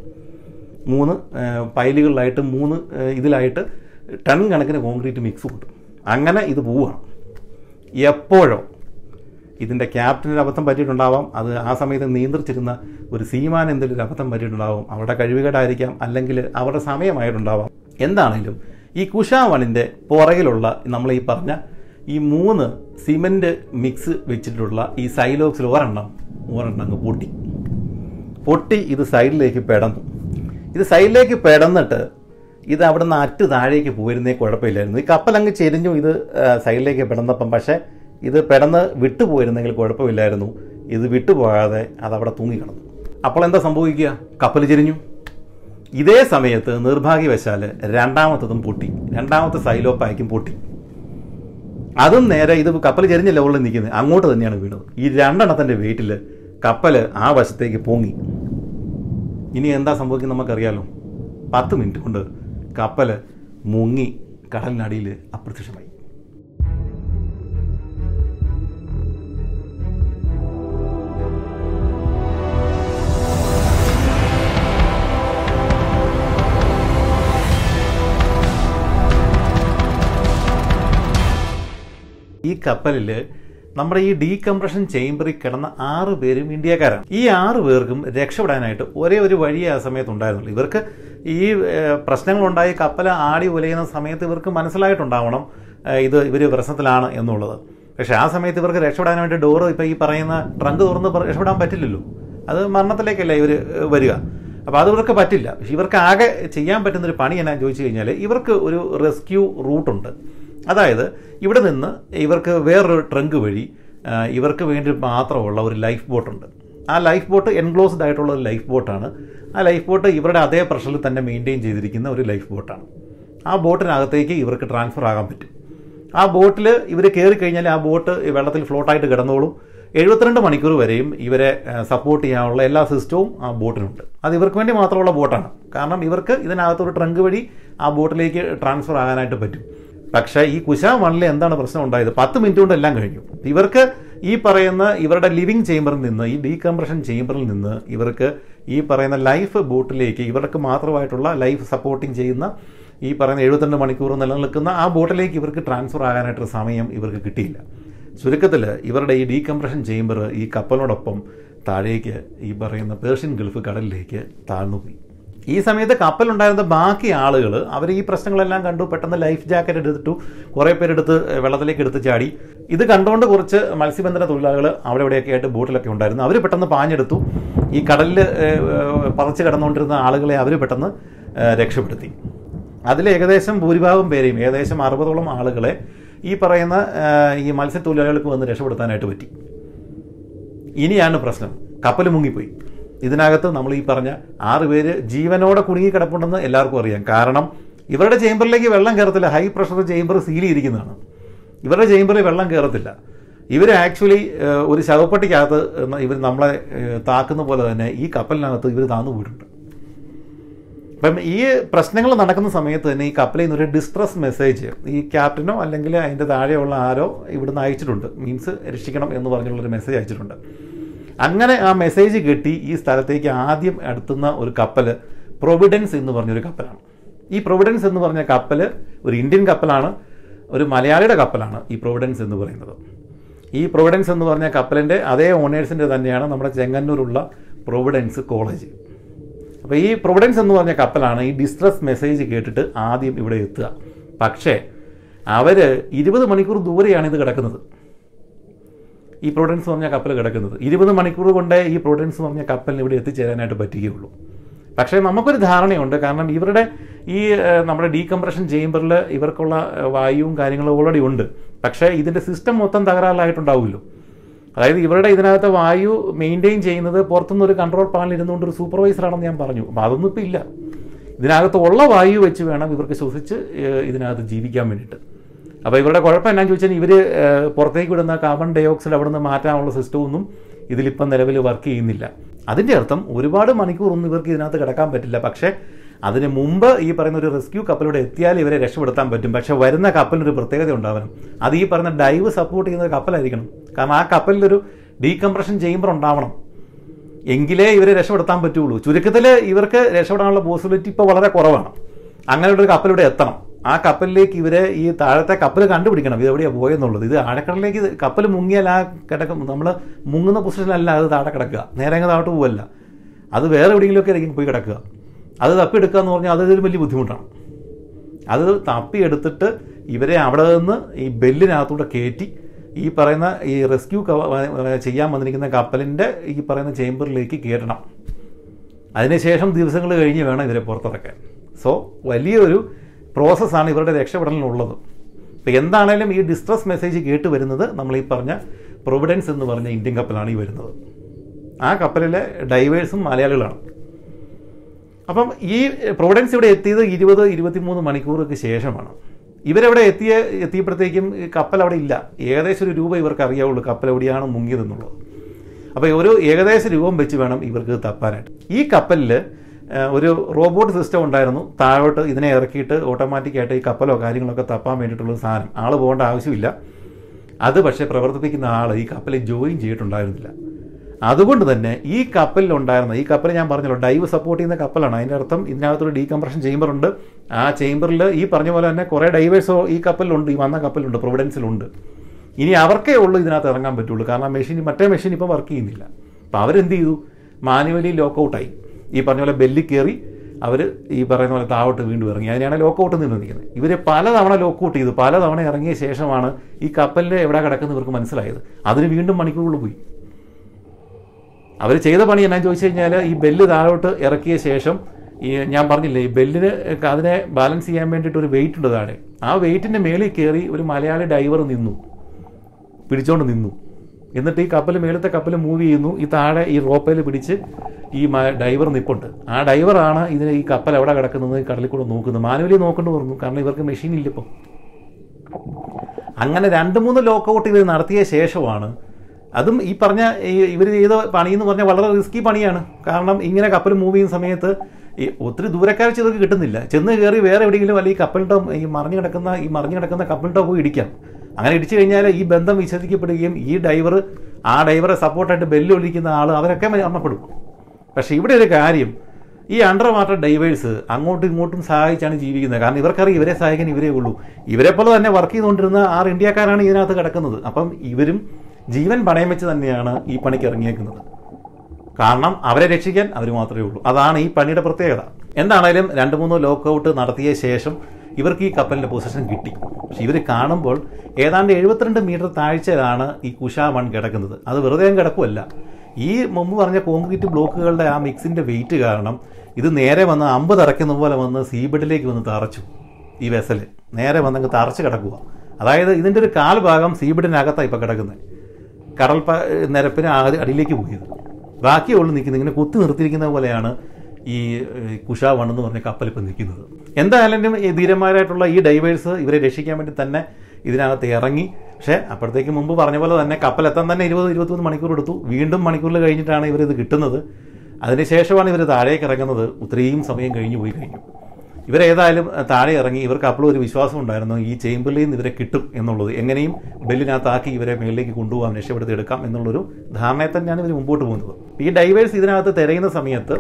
മൂന്ന് പൈലുകളിലായിട്ട് മൂന്ന് ഇതിലായിട്ട് ടൺ കണക്കിന് കോൺക്രീറ്റ് മിക്സും ഉണ്ട്. അങ്ങനെ ഇത് പോവുകയാണ്. എപ്പോഴോ ഇതിൻ്റെ ക്യാപ്റ്റനൊരു അബദ്ധം പറ്റിയിട്ടുണ്ടാവാം, അത് ആ സമയത്ത് നിയന്ത്രിച്ചിരുന്ന ഒരു സീമാൻ എന്തെങ്കിലും ഒരു അബദ്ധം പറ്റിയിട്ടുണ്ടാവാം, അവരുടെ കഴിവുകേടായിരിക്കാം, അല്ലെങ്കിൽ അവരുടെ സമയമായിട്ടുണ്ടാവാം. എന്താണെങ്കിലും ഈ കുഷ വണ്ണിൻ്റെ പുറകിലുള്ള നമ്മൾ ഈ പറഞ്ഞ ഈ മൂന്ന് സിമെൻറ്റ് മിക്സ് വെച്ചിട്ടുള്ള ഈ സൈലോക്സിൽ ഒരെണ്ണം ഒരെണ്ണം അങ്ങ് പൊട്ടി പൊട്ടി ഇത് സൈഡിലേക്ക് പെടന്നു. ഇത് സൈഡിലേക്ക് പെടന്നിട്ട് ഇത് അവിടെ നിന്ന് അറ്റ് താഴേക്ക് പോയിരുന്നേ കുഴപ്പമില്ലായിരുന്നു. ഈ കപ്പലങ്ങ് ചെരിഞ്ഞു ഇത് സൈഡിലേക്ക് പെടുന്നപ്പം. പക്ഷേ ഇത് പെടന്ന് വിട്ടുപോയിരുന്നെങ്കിൽ കുഴപ്പമില്ലായിരുന്നു. ഇത് വിട്ടുപോകാതെ അതവിടെ തൂങ്ങിക്കിടന്നു. അപ്പോൾ എന്താ സംഭവിക്കുക? കപ്പൽ ചെരിഞ്ഞു. ഇതേ സമയത്ത് നിർഭാഗ്യവശാൽ രണ്ടാമത്തതും പൊട്ടി, രണ്ടാമത്തെ സൈലോ പായ്ക്കും പൊട്ടി. അതും നേരെ ഇത് കപ്പൽ ചെരിഞ്ഞല്ല ഉള്ളിൽ നിൽക്കുന്നത്, അങ്ങോട്ട് തന്നെയാണ് വീണത്. ഈ രണ്ടെണ്ണത്തിൻ്റെ വെയിറ്റിൽ കപ്പൽ ആ വശത്തേക്ക് പൊങ്ങി. ഇനി എന്താ സംഭവിക്കുന്നത് നമുക്കറിയാലോ. പത്ത് മിനിറ്റ് കൊണ്ട് കപ്പൽ മുങ്ങി കടലിനടിയിൽ അപ്രത്യക്ഷമായി. ഈ കപ്പലിൽ നമ്മുടെ ഈ ഡീകംപ്രഷൻ ചേംബറിൽ കിടന്ന ആറ് പേരും ഇന്ത്യക്കാരാണ്. ഈ ആറ് പേർക്കും രക്ഷപ്പെടാനായിട്ട് ഒരേ ഒരു വഴിയെ ആ സമയത്ത് ഉണ്ടായിരുന്നുള്ളൂ. ഇവർക്ക് ഈ പ്രശ്നങ്ങളുണ്ടായി കപ്പൽ ആടി ഉലയുന്ന സമയത്ത് ഇവർക്ക് മനസ്സിലായിട്ടുണ്ടാവണം ഇത് ഇവർ പ്രശ്നത്തിലാണ് എന്നുള്ളത്. പക്ഷേ ആ സമയത്ത് ഇവർക്ക് രക്ഷപ്പെടാനായിട്ട് ഡോറ് ഇപ്പോൾ ഈ പറയുന്ന ട്രങ്ക് തുറന്ന് രക്ഷപ്പെടാൻ പറ്റില്ലല്ലോ, അത് മരണത്തിലേക്കല്ലേ ഇവർ വരിക. അപ്പോൾ അത് ഇവർക്ക് പറ്റില്ല. പക്ഷേ ഇവർക്ക് ആകെ ചെയ്യാൻ പറ്റുന്നൊരു പണി എന്നാന്ന് ചോദിച്ചു കഴിഞ്ഞാൽ ഇവർക്ക് ഒരു റെസ്ക്യൂ റൂട്ടുണ്ട്. അതായത് ഇവിടെ നിന്ന് ഇവർക്ക് വേറൊരു ട്രങ്ക് വഴി ഇവർക്ക് വേണ്ടി മാത്രമുള്ള ഒരു ലൈഫ് ബോട്ടുണ്ട്. ആ ലൈഫ് ബോട്ട് എൻക്ലോസ്ഡ് ആയിട്ടുള്ള ഒരു ലൈഫ് ബോട്ടാണ്. ആ ലൈഫ് ബോട്ട് ഇവരുടെ അതേ പ്രഷറിൽ തന്നെ മെയിൻറ്റെയിൻ ചെയ്തിരിക്കുന്ന ഒരു ലൈഫ് ബോട്ടാണ്. ആ ബോട്ടിനകത്തേക്ക് ഇവർക്ക് ട്രാൻസ്ഫർ ആകാൻ പറ്റും. ആ ബോട്ടിൽ ഇവർ കയറി കഴിഞ്ഞാൽ ആ ബോട്ട് വെള്ളത്തിൽ ഫ്ലോട്ടായിട്ട് കിടന്നോളും. എഴുപത്തിരണ്ട് മണിക്കൂർ വരെയും ഇവരെ സപ്പോർട്ട് ചെയ്യാനുള്ള എല്ലാ സിസ്റ്റവും ആ ബോട്ടിനുണ്ട്. അത് ഇവർക്ക് വേണ്ടി മാത്രമുള്ള ബോട്ടാണ്. കാരണം ഇവർക്ക് ഇതിനകത്തൊരു ട്രങ്ക് വഴി ആ ബോട്ടിലേക്ക് ട്രാൻസ്ഫർ ആകാനായിട്ട് പറ്റും. പക്ഷേ ഈ കുശ വണ്ണിൽ എന്താണ് പ്രശ്നം ഉണ്ടായത്? പത്ത് മിനിറ്റ് കൊണ്ട് എല്ലാം കഴിഞ്ഞു. ഇവർക്ക് ഈ പറയുന്ന ഇവരുടെ ലിവിങ് ചേംബറിൽ നിന്ന്, ഈ ഡീകംപ്രഷൻ ചേംബറിൽ നിന്ന് ഇവർക്ക് ഈ പറയുന്ന ലൈഫ് ബോട്ടിലേക്ക്, ഇവർക്ക് മാത്രമായിട്ടുള്ള ലൈഫ് സപ്പോർട്ടിങ് ചെയ്യുന്ന ഈ പറയുന്ന എഴുപത്തിരണ്ട് മണിക്കൂർ നിലനിൽക്കുന്ന ആ ബോട്ടിലേക്ക് ഇവർക്ക് ട്രാൻസ്ഫർ ആകാനായിട്ടൊരു സമയം ഇവർക്ക് കിട്ടിയില്ല. ചുരുക്കത്തിൽ ഇവരുടെ ഈ ഡീകംപ്രഷൻ ചേംബർ ഈ കപ്പലിനോടൊപ്പം താഴേക്ക് ഈ പറയുന്ന പേർഷ്യൻ ഗൾഫ് കടലിലേക്ക് താഴ്ന്നുപോയി. ഈ സമയത്ത് കപ്പലുണ്ടായിരുന്ന ബാക്കി ആളുകൾ അവർ ഈ പ്രശ്നങ്ങളെല്ലാം കണ്ടു. പെട്ടെന്ന് ലൈഫ് ജാക്കറ്റ് എടുത്തിട്ടു കുറേ പേരെടുത്ത് വെള്ളത്തിലേക്ക് എടുത്ത് ചാടി. ഇത് കണ്ടുകൊണ്ട് കുറച്ച് മത്സ്യബന്ധന തൊഴിലാളികൾ അവിടെ ഇവിടെയൊക്കെ ആയിട്ട് ബോട്ടിലൊക്കെ ഉണ്ടായിരുന്നു. അവർ പെട്ടെന്ന് പാഞ്ഞെടുത്തു. ഈ കടലിൽ പറച്ച് കിടന്നുകൊണ്ടിരുന്ന ആളുകളെ അവർ പെട്ടെന്ന് രക്ഷപ്പെടുത്തി. അതിലേകദേശം ഭൂരിഭാഗം പേരെയും, ഏകദേശം അറുപതോളം ആളുകളെ ഈ പറയുന്ന ഈ മത്സ്യത്തൊഴിലാളികൾക്ക് വന്ന് രക്ഷപ്പെടുത്താനായിട്ട് പറ്റി. ഇനിയാണ് പ്രശ്നം, കപ്പൽ മുങ്ങിപ്പോയി. ഇതിനകത്ത് നമ്മൾ ഈ പറഞ്ഞ ആറ് പേര് ജീവനോടെ കുടുങ്ങി കിടപ്പുണ്ടെന്ന് എല്ലാവർക്കും അറിയാം. കാരണം ഇവരുടെ ചേംബറിലേക്ക് വെള്ളം കയറത്തില്ല. ഹൈ പ്രഷർ ചേംബർ സീൽ ചെയ്തിരിക്കുന്നതാണ്. ഇവരുടെ ചേംബറിൽ വെള്ളം കയറത്തില്ല. ഇവർ ആക്ച്വലി ഒരു ശവപ്പെട്ടിക്കകത്ത് ഇവർ നമ്മളെ താക്കുന്ന പോലെ തന്നെ ഈ കപ്പലിനകത്ത് ഇവർ താന്നു പോയിട്ടുണ്ട്. അപ്പം ഈ പ്രശ്നങ്ങൾ നടക്കുന്ന സമയത്ത് തന്നെ ഈ കപ്പലിൽ നിന്നൊരു ഡിസ്ട്രസ് മെസ്സേജ് ഈ ക്യാപ്റ്റനോ അല്ലെങ്കിൽ അതിൻ്റെ താഴെയുള്ള ആരോ ഇവിടുന്ന് അയച്ചിട്ടുണ്ട്. മീൻസ് രക്ഷിക്കണം എന്ന് പറഞ്ഞുള്ളൊരു മെസ്സേജ് അയച്ചിട്ടുണ്ട്. അങ്ങനെ ആ മെസ്സേജ് കിട്ടി ഈ സ്ഥലത്തേക്ക് ആദ്യം അടുത്തുന്ന ഒരു കപ്പൽ പ്രൊവിഡൻസ് എന്ന് പറഞ്ഞൊരു കപ്പലാണ്. ഈ പ്രൊവിഡൻസ് എന്ന് പറഞ്ഞ കപ്പൽ ഒരു ഇന്ത്യൻ കപ്പലാണ്, ഒരു മലയാളിയുടെ കപ്പലാണ് ഈ പ്രൊവിഡൻസ് എന്ന് പറയുന്നത്. ഈ പ്രൊവിഡൻസ് എന്ന് പറഞ്ഞ കപ്പലിൻ്റെ അതേ ഓണേഴ്സിൻ്റെ തന്നെയാണ് നമ്മുടെ ചെങ്ങന്നൂരുള്ള പ്രൊവിഡൻസ് കോളേജ്. അപ്പോൾ ഈ പ്രൊവിഡൻസ് എന്ന് പറഞ്ഞ കപ്പലാണ് ഈ ഡിസ്ട്രസ് മെസ്സേജ് കേട്ടിട്ട് ആദ്യം ഇവിടെ എത്തുക. പക്ഷേ അവർ ഇരുപത് മണിക്കൂർ ദൂരെയാണ് ഇത് കിടക്കുന്നത്, ഈ പ്രൊവിഡൻസ് പറഞ്ഞ കപ്പൽ കിടക്കുന്നത്. ഇരുപത് മണിക്കൂർ കൊണ്ടേ ഈ പ്രൊവിഡൻസ് പറഞ്ഞ കപ്പലിന് ഇവിടെ എത്തിച്ചേരാനായിട്ട് പറ്റുകയുള്ളൂ. പക്ഷേ നമുക്കൊരു ധാരണയുണ്ട്, കാരണം ഇവരുടെ ഈ നമ്മുടെ ഡീകംപ്രഷൻ ചേംബറിൽ ഇവർക്കുള്ള വായുവും കാര്യങ്ങളും ഓൾറെഡി ഉണ്ട്. പക്ഷേ ഇതിൻ്റെ സിസ്റ്റം മൊത്തം തകരാറിലായിട്ടുണ്ടാവുമല്ലോ. അതായത് ഇവരുടെ ഇതിനകത്ത് വായു മെയിൻറ്റെയിൻ ചെയ്യുന്നത് പുറത്തുനിന്നൊരു കൺട്രോൾ പാനൽ ഇരുന്നുകൊണ്ടൊരു സൂപ്പർവൈസറാണെന്ന് ഞാൻ പറഞ്ഞു. അപ്പോൾ അതൊന്നും ഇപ്പോൾ ഇല്ല. ഇതിനകത്ത് ഉള്ള വായു വെച്ച് വേണം ഇവർക്ക് ശ്വസിച്ച് ഇതിനകത്ത് ജീവിക്കാൻ വേണ്ടിയിട്ട്. അപ്പോൾ ഇവരുടെ കുഴപ്പം എന്നാന്ന് ചോദിച്ചാൽ ഇവർ പുറത്തേക്ക് വിടുന്ന കാർബൺ ഡൈ ഓക്സൈഡ് അവിടെ നിന്ന് മാറ്റാനുള്ള സിസ്റ്റമൊന്നും ഇതിലിപ്പം നിലവിൽ വർക്ക് ചെയ്യുന്നില്ല. അതിൻ്റെ അർത്ഥം ഒരുപാട് മണിക്കൂറൊന്നും ഇവർക്ക് ഇതിനകത്ത് കിടക്കാൻ പറ്റില്ല. പക്ഷേ അതിന് മുമ്പ് ഈ പറയുന്ന ഒരു റെസ്ക്യൂ കപ്പലിലൂടെ എത്തിയാൽ ഇവരെ രക്ഷപ്പെടുത്താൻ പറ്റും. പക്ഷേ വരുന്ന കപ്പലിനൊരു പ്രത്യേകത ഉണ്ടാവണം. അത് ഈ പറയുന്ന ഡൈവ് സപ്പോർട്ട് ചെയ്യുന്ന കപ്പലായിരിക്കണം. കാരണം ആ കപ്പലിലൊരു ഡീകംപ്രഷൻ ചേംബർ ഉണ്ടാവണം, എങ്കിലേ ഇവരെ രക്ഷപ്പെടുത്താൻ പറ്റുള്ളൂ. ചുരുക്കത്തിൽ ഇവർക്ക് രക്ഷപ്പെടാനുള്ള പോസിബിലിറ്റി ഇപ്പോൾ വളരെ കുറവാണ്. അങ്ങനെയുള്ളൊരു കപ്പലിലൂടെ എത്തണം. ആ കപ്പലിലേക്ക് ഇവരെ ഈ താഴത്തെ കപ്പൽ കണ്ടുപിടിക്കണം, ഇത് എവിടെയാണ് പോയെന്നുള്ളത്. ഇത് ആഴക്കടലിലേക്ക് കപ്പൽ മുങ്ങിയാൽ ആ കിടക്കും, നമ്മൾ മുങ്ങുന്ന പൊസിഷനല്ല അത് താഴെ കിടക്കുക, നേരെ താഴോട്ട് പോവല്ല, അത് വേറെ എവിടെയെങ്കിലുമൊക്കെ ആയിരിക്കും പോയി കിടക്കുക. അത് തപ്പിയെടുക്കുക എന്ന് പറഞ്ഞാൽ അതൊരു വലിയ ബുദ്ധിമുട്ടാണ്. അത് തപ്പിയെടുത്തിട്ട് ഇവരെ അവിടെ നിന്ന് ഈ ബെല്ലിനകത്തൂടെ കയറ്റി ഈ പറയുന്ന ഈ റെസ്ക്യൂ ചെയ്യാൻ വന്നിരിക്കുന്ന കപ്പലിൻ്റെ ഈ പറയുന്ന ചേംബറിലേക്ക് കയറ്റണം. അതിനുശേഷം ദിവസങ്ങൾ കഴിഞ്ഞ് വേണം ഇവരെ പുറത്തിറക്കാൻ. സോ വലിയൊരു പ്രോസസ്സാണ് ഇവരുടെ രക്ഷപ്പെടലിനുള്ളത്. ഇപ്പോൾ എന്താണേലും ഈ ഡിസ്ട്രസ് മെസ്സേജ് കേട്ട് വരുന്നത് നമ്മൾ ഈ പറഞ്ഞ പ്രൊവിഡൻസ് എന്ന് പറഞ്ഞ ഇന്ത്യൻ കപ്പലാണ് ഈ വരുന്നത്. ആ കപ്പലിലെ ഡൈവേഴ്സും മലയാളികളാണ്. അപ്പം ഈ പ്രൊവിഡൻസ് ഇവിടെ എത്തിയത് ഇരുപത് ഇരുപത്തിമൂന്ന് മണിക്കൂർക്ക് ശേഷമാണ്. ഇവരവിടെ എത്തിയ എത്തിയപ്പോഴത്തേക്കും കപ്പൽ അവിടെ ഇല്ല. ഏകദേശം ഒരു രൂപ ഇവർക്ക് അറിയാവുള്ളൂ കപ്പൽ എവിടെയാണ് മുങ്ങിയതെന്നുള്ളത്. അപ്പോൾ ഒരു ഏകദേശ രൂപം വെച്ച് വേണം ഇവർക്ക് തപ്പാനായിട്ട്. ഈ കപ്പലിൽ ഒരു റോബോട്ട് സിസ്റ്റം ഉണ്ടായിരുന്നു. താഴോട്ട് ഇതിനെ ഇറക്കിയിട്ട് ഓട്ടോമാറ്റിക്കായിട്ട് ഈ കപ്പലോ കാര്യങ്ങളൊക്കെ തപ്പാൻ വേണ്ടിയിട്ടുള്ളൊരു സാധനം, ആൾ പോകേണ്ട ആവശ്യമില്ല. അത് പക്ഷേ പ്രവർത്തിപ്പിക്കുന്ന ആൾ ഈ കപ്പലിൽ ജോയിൻ ചെയ്തിട്ടുണ്ടായിരുന്നില്ല. അതുകൊണ്ട് തന്നെ ഈ കപ്പലിലുണ്ടായിരുന്ന, ഈ കപ്പൽ ഞാൻ പറഞ്ഞല്ലോ ഡൈവ് സപ്പോർട്ട് ചെയ്യുന്ന കപ്പലാണ്. അതിൻ്റെ അർത്ഥം ഇതിനകത്തൊരു ഡീകംപ്രഷൻ ചേംബറുണ്ട്. ആ ചേംബറിൽ ഈ പറഞ്ഞ പോലെ തന്നെ കുറേ ഡൈവേഴ്സോ ഈ കപ്പലിലുണ്ട്, ഈ വന്ന കപ്പലിലുണ്ട്, പ്രൊവിഡൻസിലുണ്ട്. ഇനി അവർക്കേ ഉള്ളൂ ഇതിനകത്ത് ഇറങ്ങാൻ പറ്റുള്ളൂ. കാരണം മെഷീൻ, മറ്റേ മെഷീൻ ഇപ്പോൾ വർക്ക് ചെയ്യുന്നില്ല. അപ്പോൾ അവരെന്ത് ചെയ്തു, മാനുവലി ലോക്കൗട്ടായി. ഈ പറഞ്ഞ പോലെ ബെല്ലിൽ കയറി അവർ ഈ പറയുന്ന പോലെ താഴോട്ട് വീണ്ടും ഇറങ്ങി. അതിനാണ് ലോക്കൗട്ട് എന്ന് വിളിക്കുന്നത്. ഇവർ പലതവണ ലോക്കൗട്ട് ചെയ്തു, പലതവണ ഇറങ്ങിയ ശേഷമാണ് ഈ കപ്പലിൻ്റെ എവിടെ കിടക്കുന്ന ഇവർക്ക് മനസ്സിലായത്. അതിന് വീണ്ടും മണിക്കൂറുകൾ പോയി. അവർ ചെയ്ത പണി എന്നാന്ന് ചോദിച്ചു കഴിഞ്ഞാൽ ഈ ബെല്ല് താഴോട്ട് ഇറക്കിയ ശേഷം ഈ ഞാൻ പറഞ്ഞില്ലേ ഈ ബെല്ലിന് അതിനെ ബാലൻസ് ചെയ്യാൻ വേണ്ടിയിട്ട് ഒരു വെയിറ്റ് ഉണ്ട് താഴെ. ആ വെയിറ്റിൻ്റെ മേളിൽ കയറി ഒരു മലയാളി ഡൈവർ നിന്നു, പിടിച്ചോണ്ട് നിന്നു. എന്നിട്ട് ഈ കപ്പൽ, മേളത്തെ കപ്പൽ മൂവ് ചെയ്യുന്നു. ഈ താഴെ ഈ റോപ്പയിൽ പിടിച്ച് ഈ ഡൈവർ നിൽപ്പുണ്ട്. ആ ഡൈവറാണ് ഇതിന് ഈ കപ്പൽ എവിടെ കിടക്കുന്നത് കടലിൽ കൂടെ നോക്കുന്നത്. മാനുവലി നോക്കേണ്ടി വന്നു, കാരണം ഇവർക്ക് മെഷീൻ ഇല്ലിപ്പം. അങ്ങനെ രണ്ട് മൂന്ന് ലോക്കൗട്ട് ഇവർ നടത്തിയ ശേഷമാണ് അതും ഈ പറഞ്ഞ ഇവർ ചെയ്ത പണി എന്ന് പറഞ്ഞാൽ വളരെ റിസ്കി പണിയാണ്. കാരണം ഇങ്ങനെ കപ്പൽ മൂവ് ചെയ്യുന്ന സമയത്ത് ഈ ഒത്തിരി ദൂരക്കാഴ്ച ഇതൊക്കെ കിട്ടുന്നില്ല. ചെന്ന് കയറി വേറെ എവിടെയെങ്കിലും അല്ലെങ്കിൽ കപ്പലിൻ്റെ ഈ മറിഞ്ഞു കിടക്കുന്ന ഈ മറിഞ്ഞു കിടക്കുന്ന കപ്പലിൻ്റെ പോയി ഇടിക്കാം. അങ്ങനെ ഇടിച്ചു കഴിഞ്ഞാൽ ഈ ബന്ധം വിച്ഛേദിക്കപ്പെടുകയും ഈ ഡൈവർ ആ ഡൈവറെ സപ്പോർട്ടായിട്ട് ബെല്ലൊലിക്കുന്ന ആൾ അവരൊക്കെ മരണപ്പെടും. പക്ഷേ ഇവിടെ ഒരു കാര്യം, ഈ അണ്ടർ വാട്ടർ ഡൈവേഴ്സ് അങ്ങോട്ടും ഇങ്ങോട്ടും സഹായിച്ചാണ് ജീവിക്കുന്നത്. കാരണം ഇവർക്കറിയാം ഇവരെ സഹായിക്കാൻ ഇവരേ ഉള്ളൂ. ഇവരെപ്പോലെ തന്നെ വർക്ക് ചെയ്തുകൊണ്ടിരുന്ന ആറ് ഇന്ത്യക്കാരാണ് ഇതിനകത്ത് കിടക്കുന്നത്. അപ്പം ഇവരും ജീവൻ പണയം വെച്ച് തന്നെയാണ് ഈ പണിക്ക് ഇറങ്ങിയേക്കുന്നത്. കാരണം അവരെ രക്ഷിക്കാൻ അവർ മാത്രമേ ഉള്ളൂ. അതാണ് ഈ പണിയുടെ പ്രത്യേകത. എന്താണേലും രണ്ട് മൂന്ന് ലോക്കൗട്ട് നടത്തിയ ശേഷം ഇവർക്ക് ഈ കപ്പലിൻ്റെ പൊസിഷൻ കിട്ടി. പക്ഷെ ഇവർ കാണുമ്പോൾ ഏതാണ്ട് എഴുപത്തിരണ്ട് മീറ്റർ താഴ്ചയിലാണ് ഈ കുഷ വൺ കിടക്കുന്നത്. അത് വെറുതെ കിടക്കുമല്ല. ഈ മുമ്പ് പറഞ്ഞ കോൺക്രീറ്റ് ബ്ലോക്കുകളുടെ ആ മിക്സിൻ്റെ വെയിറ്റ് കാരണം ഇത് നേരെ വന്ന് അമ്പ് തറയ്ക്കുന്ന പോലെ വന്ന് സീബെഡിലേക്ക് വന്ന് തറച്ചു. ഈ വെസൽ നേരെ വന്നങ്ങ് തറച്ച് കിടക്കുക. അതായത് ഇതിൻ്റെ ഒരു കാൽഭാഗം സീബെഡിനകത്താണ് ഇപ്പോൾ കിടക്കുന്നത്. കടൽ പ നിരപ്പിന് അടിയിലേക്ക് പോയത് ബാക്കിയുള്ള നിൽക്കുന്നത് ഇങ്ങനെ കുത്തി നിർത്തിയിരിക്കുന്ന പോലെയാണ് ഈ കുഷ വൺ എന്ന് പറഞ്ഞ കപ്പൽ ഇപ്പം നിൽക്കുന്നത്. എന്തായാലും ഈ ധീരന്മാരായിട്ടുള്ള ഈ ഡൈവേഴ്സ് ഇവരെ രക്ഷിക്കാൻ വേണ്ടി തന്നെ ഇതിനകത്ത് ഇറങ്ങി. പക്ഷേ അപ്പോഴത്തേക്ക് മുമ്പ് പറഞ്ഞ പോലെ തന്നെ കപ്പലെത്താൻ തന്നെ ഇരുപത് ഇരുപത്തൊന്ന് മണിക്കൂർ എടുത്തു. വീണ്ടും മണിക്കൂറിൽ കഴിഞ്ഞിട്ടാണ് ഇവരിത് കിട്ടുന്നത്. അതിനുശേഷമാണ് ഇവർ താഴേക്ക് ഇറങ്ങുന്നത്. ഒത്തിരിയും സമയം കഴിഞ്ഞു പോയി കഴിഞ്ഞു. ഇവരേതായാലും താഴെ ഇറങ്ങി. ഇവർക്ക് അപ്പോഴും ഒരു വിശ്വാസം ഉണ്ടായിരുന്നു ഈ ചേമ്പലിൽ നിന്ന് ഇവരെ കിട്ടും എന്നുള്ളത്. എങ്ങനെയും ബെല്ലിനകത്താക്കി ഇവരെ മേളിലേക്ക് കൊണ്ടുപോകാം, രക്ഷപ്പെടുത്തിയെടുക്കാം എന്നുള്ളൊരു ധാരണയെ തന്നെയാണ് ഇവർ മുമ്പോട്ട് പോകുന്നത്. ഈ ഡൈവേഴ്സ് ഇതിനകത്ത് തിരയുന്ന സമയത്ത്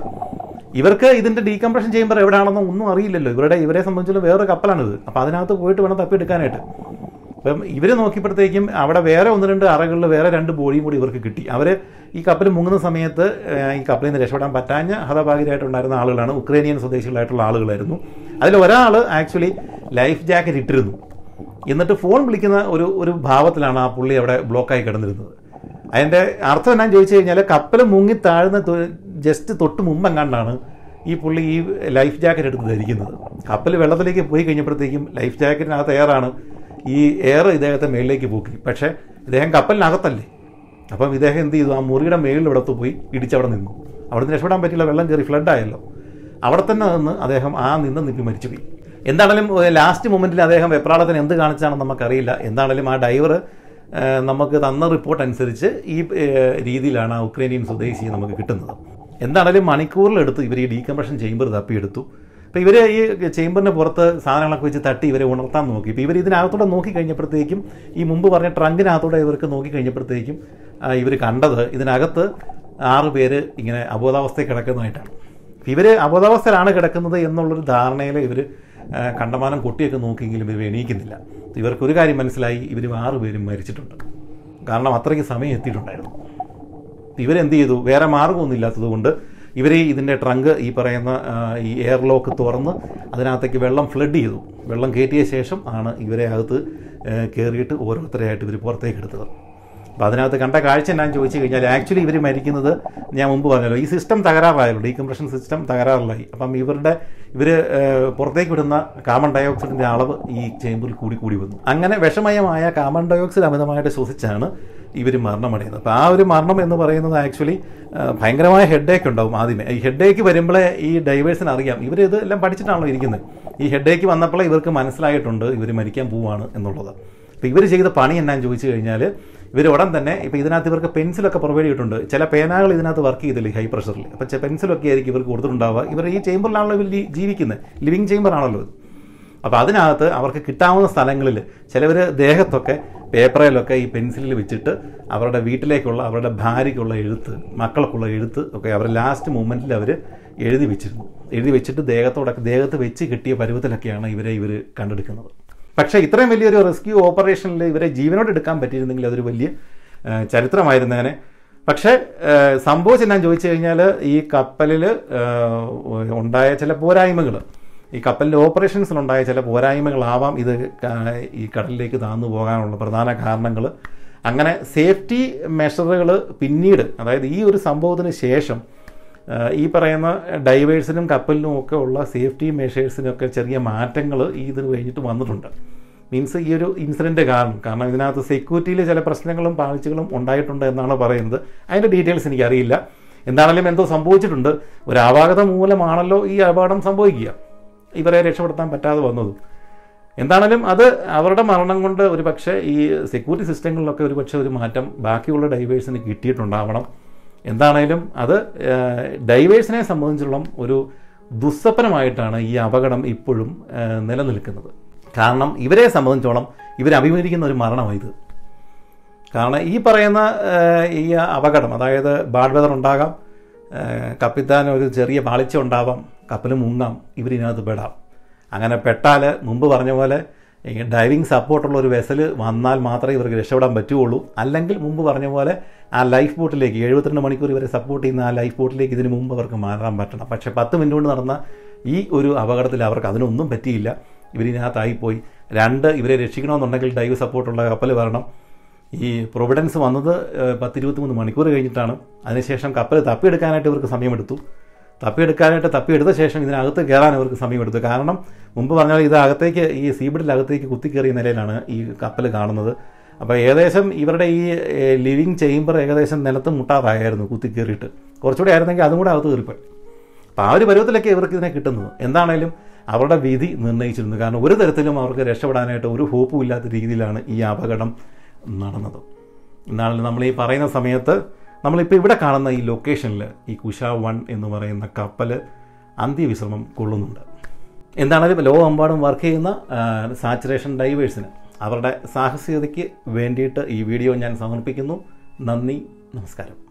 ഇവർക്ക് ഇതിൻ്റെ ഡീകംപ്രഷൻ ചേമ്പർ എവിടെയാണെന്നോ ഒന്നും അറിയില്ലല്ലോ. ഇവരുടെ ഇവരെ സംബന്ധിച്ചുള്ള വേറൊരു കപ്പലാണിത്. അപ്പോൾ അതിനകത്ത് പോയിട്ട് വേണം തപ്പിയെടുക്കാനായിട്ട്. അപ്പം ഇവർ നോക്കിയപ്പോഴത്തേക്കും അവിടെ വേറെ ഒന്ന് രണ്ട് അറകളിൽ വേറെ രണ്ട് ബോഡിയും കൂടി ഇവർക്ക് കിട്ടി. അവർ ഈ കപ്പൽ മുങ്ങുന്ന സമയത്ത് ഈ കപ്പലിൽ നിന്ന് രക്ഷപ്പെടാൻ പറ്റാഞ്ഞ ഹതഭാഗ്യരായിട്ടുണ്ടായിരുന്ന ആളുകളാണ്. ഉക്രൈനിയൻ സ്വദേശികളായിട്ടുള്ള ആളുകളായിരുന്നു. അതിൽ ഒരാൾ ആക്ച്വലി ലൈഫ് ജാക്കറ്റ് ഇട്ടിരുന്നു. എന്നിട്ട് ഫോൺ വിളിക്കുന്ന ഒരു ഒരു ഭാവത്തിലാണ് ആ പുള്ളി അവിടെ ബ്ലോക്കായി കിടന്നിരുന്നത്. അതിൻ്റെ അർത്ഥം എന്നാന്ന് ചോദിച്ചു കഴിഞ്ഞാൽ കപ്പൽ മുങ്ങി താഴ്ന്ന ജസ്റ്റ് തൊട്ട് മുമ്പ് എങ്ങാണ്ടാണ് ഈ പുള്ളി ഈ ലൈഫ് ജാക്കറ്റ് എടുത്ത് ധരിക്കുന്നത്. കപ്പൽ വെള്ളത്തിലേക്ക് പോയി കഴിഞ്ഞപ്പോഴത്തേക്കും ലൈഫ് ജാക്കറ്റിനകത്ത് എയറാണ്. ഈ എയർ ഇദ്ദേഹത്തെ മേളിലേക്ക് പോക്കി. പക്ഷേ ഇദ്ദേഹം കപ്പലിനകത്തല്ലേ. അപ്പം ഇദ്ദേഹം എന്ത് ചെയ്തു? ആ മുറിയുടെ മേളിലിടത്ത് പോയി ഇടിച്ചവിടെ നിന്നു. അവിടെ നിന്ന് രക്ഷപ്പെടാൻ പറ്റില്ല. വെള്ളം കയറി ഫ്ലഡായല്ലോ. അവിടെ തന്നെ നിന്ന് അദ്ദേഹം ആ നിന്ന് നിപ്പി മരിച്ചുപോയി. എന്താണേലും ലാസ്റ്റ് മൊമെൻറ്റിൽ അദ്ദേഹം വെപ്രാളത്തിന് എന്ത് കാണിച്ചാണെന്ന് നമുക്കറിയില്ല. എന്താണേലും ആ ഡൈവർ നമുക്ക് തന്ന റിപ്പോർട്ട് അനുസരിച്ച് ഈ രീതിയിലാണ് ആ ഉക്രൈനിയൻ സ്വദേശിയെ നമുക്ക് കിട്ടുന്നത്. എന്താണേലും മണിക്കൂറിലെടുത്ത് ഇവർ ഈ ഡീകംപ്രഷൻ ചേമ്പർ തപ്പിയെടുത്തു. അപ്പോൾ ഇവർ ഈ ചേമ്പറിൻ്റെ പുറത്ത് സാധനങ്ങളൊക്കെ വെച്ച് തട്ടി ഇവരെ ഉണർത്താൻ നോക്കി. ഇപ്പോൾ ഇവർ ഇതിനകത്തൂടെ നോക്കിക്കഴിഞ്ഞപ്പോഴത്തേക്കും ഈ മുമ്പ് പറഞ്ഞ ട്രങ്കിനകത്തൂടെ ഇവർക്ക് നോക്കിക്കഴിഞ്ഞപ്പോഴത്തേക്കും ഇവർ കണ്ടത് ഇതിനകത്ത് ആറ് പേര് ഇങ്ങനെ അബോധാവസ്ഥയിൽ കിടക്കുന്നതായിട്ടാണ്. ഇവർ അബോധാവസ്ഥയിലാണ് കിടക്കുന്നത് എന്നുള്ളൊരു ധാരണയിൽ ഇവർ കണ്ടമാനം കൊട്ടിയൊക്കെ നോക്കിയെങ്കിലും ഇവർ എണീക്കുന്നില്ല. ഇവർക്കൊരു കാര്യം മനസ്സിലായി, ഇവർ ആറ് പേരും മരിച്ചിട്ടുണ്ട്. കാരണം അത്രയ്ക്ക് സമയം എത്തിയിട്ടുണ്ടായിരുന്നു. ഇവരെന്ത് ചെയ്തു? വേറെ മാർഗമൊന്നുമില്ലാത്തത് കൊണ്ട് ഇവർ ഇതിൻ്റെ ട്രങ്ക് ഈ പറയുന്ന ഈ എയർലോക്ക് തുറന്ന് അതിനകത്തേക്ക് വെള്ളം ഫ്ലഡ് ചെയ്തു. വെള്ളം കയറ്റിയ ശേഷം ആണ് ഇവരെ അകത്ത് കയറിയിട്ട് ഓരോരുത്തരെയായിട്ട് ഇവർ പുറത്തേക്ക് എടുത്തത്. അപ്പോൾ അതിനകത്ത് കണ്ട കാഴ്ച ഞാൻ ചോദിച്ചു കഴിഞ്ഞാൽ ആക്ച്വലി ഇവർ മരിക്കുന്നത് ഞാൻ മുമ്പ് പറഞ്ഞല്ലോ ഈ സിസ്റ്റം തകരാറായല്ലോ, ഡീകംപ്രഷൻ സിസ്റ്റം തകരാറിലായി. അപ്പം ഇവരുടെ ഇവർ പുറത്തേക്ക് വിടുന്ന കാർബൺ ഡയോക്സൈഡിൻ്റെ അളവ് ഈ ചേമ്പറിൽ കൂടി കൂടി വന്നു. അങ്ങനെ വിഷമയമായ കാർബൺ ഡയോക്സൈഡ് അമിതമായിട്ട് ശ്വസിച്ചാണ് ഇവർ മരണമടയുന്നത്. അപ്പോൾ ആ ഒരു മരണം എന്ന് പറയുന്നത് ആക്ച്വലി ഭയങ്കരമായ ഹെഡേക്ക് ഉണ്ടാവും. ആദ്യമേ ഈ ഹെഡേക്ക് വരുമ്പോഴേ ഈ ഡൈവേഴ്സിന് അറിയാം. ഇവർ ഇത് എല്ലാം പഠിച്ചിട്ടാണല്ലോ ഇരിക്കുന്നത്. ഈ ഹെഡേക്ക് വന്നപ്പോഴേ ഇവർക്ക് മനസ്സിലായിട്ടുണ്ട് ഇവർ മരിക്കാൻ പോവുകയാണ് എന്നുള്ളത്. അപ്പോൾ ഇവർ ചെയ്ത പണി എന്നാന്ന് ചോദിച്ചു കഴിഞ്ഞാൽ ഇവർ ഉടൻ തന്നെ ഇപ്പോൾ ഇതിനകത്ത് ഇവർക്ക് പെൻസിലൊക്കെ പ്രൊവൈഡ് ചെയ്തിട്ടുണ്ട്. ചില പേനകൾ ഇതിനകത്ത് വർക്ക് ചെയ്തില്ലേ ഹൈ പ്രഷറിൽ. അപ്പോൾ പെൻസിലൊക്കെ ആയിരിക്കും ഇവർക്ക് കൊടുത്തിട്ടുണ്ടാവുക. ഇവർ ഈ ചേമ്പറിലാണല്ലോ ഇവർ ജീവിക്കുന്നത്. ലിവിങ് ചേമ്പറാണല്ലോ ഇത്. അപ്പോൾ അതിനകത്ത് അവർക്ക് കിട്ടാവുന്ന സ്ഥലങ്ങളിൽ ചിലവർ ദേഹത്തൊക്കെ പേപ്പറിലൊക്കെ ഈ പെൻസിലിൽ വെച്ചിട്ട് അവരുടെ വീട്ടിലേക്കുള്ള അവരുടെ ഭാര്യയ്ക്കുള്ള എഴുത്ത്, മക്കൾക്കുള്ള എഴുത്ത് ഒക്കെ അവർ ലാസ്റ്റ് മൊമെൻറ്റിൽ അവർ എഴുതി വെച്ചിരുന്നു. എഴുതി വെച്ചിട്ട് ദേഹത്തോടൊക്കെ ദേഹത്ത് വെച്ച് കിട്ടിയ പരുവത്തിലൊക്കെയാണ് ഇവരെ ഇവർ കണ്ടെടുക്കുന്നത്. പക്ഷേ ഇത്രയും വലിയൊരു റെസ്ക്യൂ ഓപ്പറേഷനിൽ ഇവരെ ജീവനോട് എടുക്കാൻ പറ്റിയിരുന്നെങ്കിൽ അതൊരു വലിയ ചരിത്രമായിരുന്നേനെ. പക്ഷേ സംഭവിച്ചെന്നാ ചോദിച്ചു കഴിഞ്ഞാൽ ഈ കപ്പലിൽ ഉണ്ടായ ചില പോരായ്മകൾ, ഈ കപ്പലിൻ്റെ ഓപ്പറേഷൻസിലുണ്ടായ ചില പോരായ്മകളാവാം ഇത് ഈ കടലിലേക്ക് താഴ്ന്നു പോകാനുള്ള പ്രധാന കാരണങ്ങൾ. അങ്ങനെ സേഫ്റ്റി മെഷറുകൾ പിന്നീട്, അതായത് ഈ ഒരു സംഭവത്തിന് ശേഷം ഈ പറയുന്ന ഡൈവേഴ്സിനും കപ്പലിനും ഒക്കെ ഉള്ള സേഫ്റ്റി മെഷേഴ്സിനൊക്കെ ചെറിയ മാറ്റങ്ങൾ ഈ ഇത് കഴിഞ്ഞിട്ട് വന്നിട്ടുണ്ട്. മീൻസ് ഈ ഒരു ഇൻസിഡൻറ്റ് കാരണം കാരണം ഇതിനകത്ത് സെക്യൂരിറ്റിയിൽ ചില പ്രശ്നങ്ങളും പാളിച്ചകളും ഉണ്ടായിട്ടുണ്ട് എന്നാണ് പറയുന്നത്. അതിൻ്റെ ഡീറ്റെയിൽസ് എനിക്കറിയില്ല. എന്താണെങ്കിലും എന്തോ സംഭവിച്ചിട്ടുണ്ട്. ഒരു അപാകത മൂലമാണല്ലോ ഈ അപകടം സംഭവിക്കുക, ഇവരെ രക്ഷപ്പെടുത്താൻ പറ്റാതെ വന്നത്. എന്താണെങ്കിലും അത് അവരുടെ മരണം കൊണ്ട് ഒരുപക്ഷേ ഈ സെക്യൂരിറ്റി സിസ്റ്റങ്ങളിലൊക്കെ ഒരുപക്ഷേ ഒരു മാറ്റം ബാക്കിയുള്ള ഡൈവേഴ്സിന് കിട്ടിയിട്ടുണ്ടാവണം. എന്താണെങ്കിലും അത് ഡൈവേഴ്സിനെ സംബന്ധിച്ചുള്ള ഒരു ദുസ്സപ്പനമായിട്ടാണ് ഈ അപകടം ഇപ്പോഴും നിലനിൽക്കുന്നത്. കാരണം ഇവരെ സംബന്ധിച്ചോളം ഇവരഭിമുഖീകരിക്കുന്ന ഒരു മരണമായത്. കാരണം ഈ പറയുന്ന ഈ അപകടം, അതായത് ബാഡ് വെതർ ഉണ്ടാകാം, കപ്പിത്താൻ ഒരു ചെറിയ പാളിച്ച ഉണ്ടാവാം, കപ്പൽ മുങ്ങാം, ഇവരിനകത്ത് പെടാം. അങ്ങനെ പെട്ടാൽ മുമ്പ് പറഞ്ഞ പോലെ ഡൈവിങ് സപ്പോർട്ടുള്ള ഒരു വെസൽ വന്നാൽ മാത്രമേ ഇവർക്ക് രക്ഷപ്പെടാൻ പറ്റുകയുള്ളൂ. അല്ലെങ്കിൽ മുമ്പ് പറഞ്ഞ പോലെ ആ ലൈഫ് ബോട്ടിലേക്ക് എഴുപത്തിരണ്ട് മണിക്കൂർ ഇവരെ സപ്പോർട്ട് ചെയ്യുന്ന ആ ലൈഫ് ബോട്ടിലേക്ക് ഇതിന് മുമ്പ് അവർക്ക് മാറാൻ പറ്റണം. പക്ഷേ പത്ത് മിനിറ്റ് കൊണ്ട് നടന്ന ഈ ഒരു അപകടത്തിൽ അവർക്ക് അതിനൊന്നും പറ്റിയില്ല, ഇവരിനകത്തായിപ്പോയി. രണ്ട്, ഇവരെ രക്ഷിക്കണമെന്നുണ്ടെങ്കിൽ ഡൈവ് സപ്പോർട്ടുള്ള കപ്പൽ വരണം. ഈ പ്രൊവിഡൻസ് വന്നത് പത്തിരുപത്തിമൂന്ന് മണിക്കൂർ കഴിഞ്ഞിട്ടാണ്. അതിനുശേഷം കപ്പൽ തപ്പിയെടുക്കാനായിട്ട് ഇവർക്ക് സമയമെടുത്തു. തപ്പിയെടുക്കാനായിട്ട് തപ്പിയെടുത്ത ശേഷം ഇതിനകത്ത് കയറാൻ ഇവർക്ക് സമയമെടുത്തു. കാരണം മുമ്പ് പറഞ്ഞാൽ ഇതകത്തേക്ക് ഈ സീബിഡിലകത്തേക്ക് കുത്തിക്കേറിയ നിലയിലാണ് ഈ കപ്പൽ കാണുന്നത്. അപ്പോൾ ഏകദേശം ഇവരുടെ ഈ ലിവിങ് ചേംബർ ഏകദേശം നിലത്ത് മുട്ടാറായിരുന്നു കുത്തിക്കേറിയിട്ട്. കുറച്ചുകൂടി ആയിരുന്നെങ്കിൽ അതും കൂടെ അകത്ത് കയറിപ്പോയി. അപ്പോൾ ആ ഒരു പരുവത്തിലൊക്കെ ഇവർക്ക് ഇതിനെ കിട്ടുന്നത്. എന്താണേലും അവരുടെ വിധി നിർണ്ണയിച്ചിരുന്നു. കാരണം ഒരു തരത്തിലും അവർക്ക് രക്ഷപ്പെടാനായിട്ട് ഒരു ഹോപ്പും ഇല്ലാത്ത രീതിയിലാണ് ഈ അപകടം നടന്നത്. എന്നാലും നമ്മൾ ഈ പറയുന്ന സമയത്ത് നമ്മളിപ്പോൾ ഇവിടെ കാണുന്ന ഈ ലൊക്കേഷനിൽ ഈ കുഷ വൺ എന്ന് പറയുന്ന കപ്പൽ അന്ത്യവിശ്രമം കൊള്ളുന്നുണ്ട്. എന്താണെങ്കിലും ലോകമെമ്പാടും വർക്ക് ചെയ്യുന്ന സാച്ചുറേഷൻ ഡൈവേഴ്സിന് അവരുടെ സാഹസികതയ്ക്ക് വേണ്ടിയിട്ട് ഈ വീഡിയോ ഞാൻ സമർപ്പിക്കുന്നു. നന്ദി, നമസ്കാരം.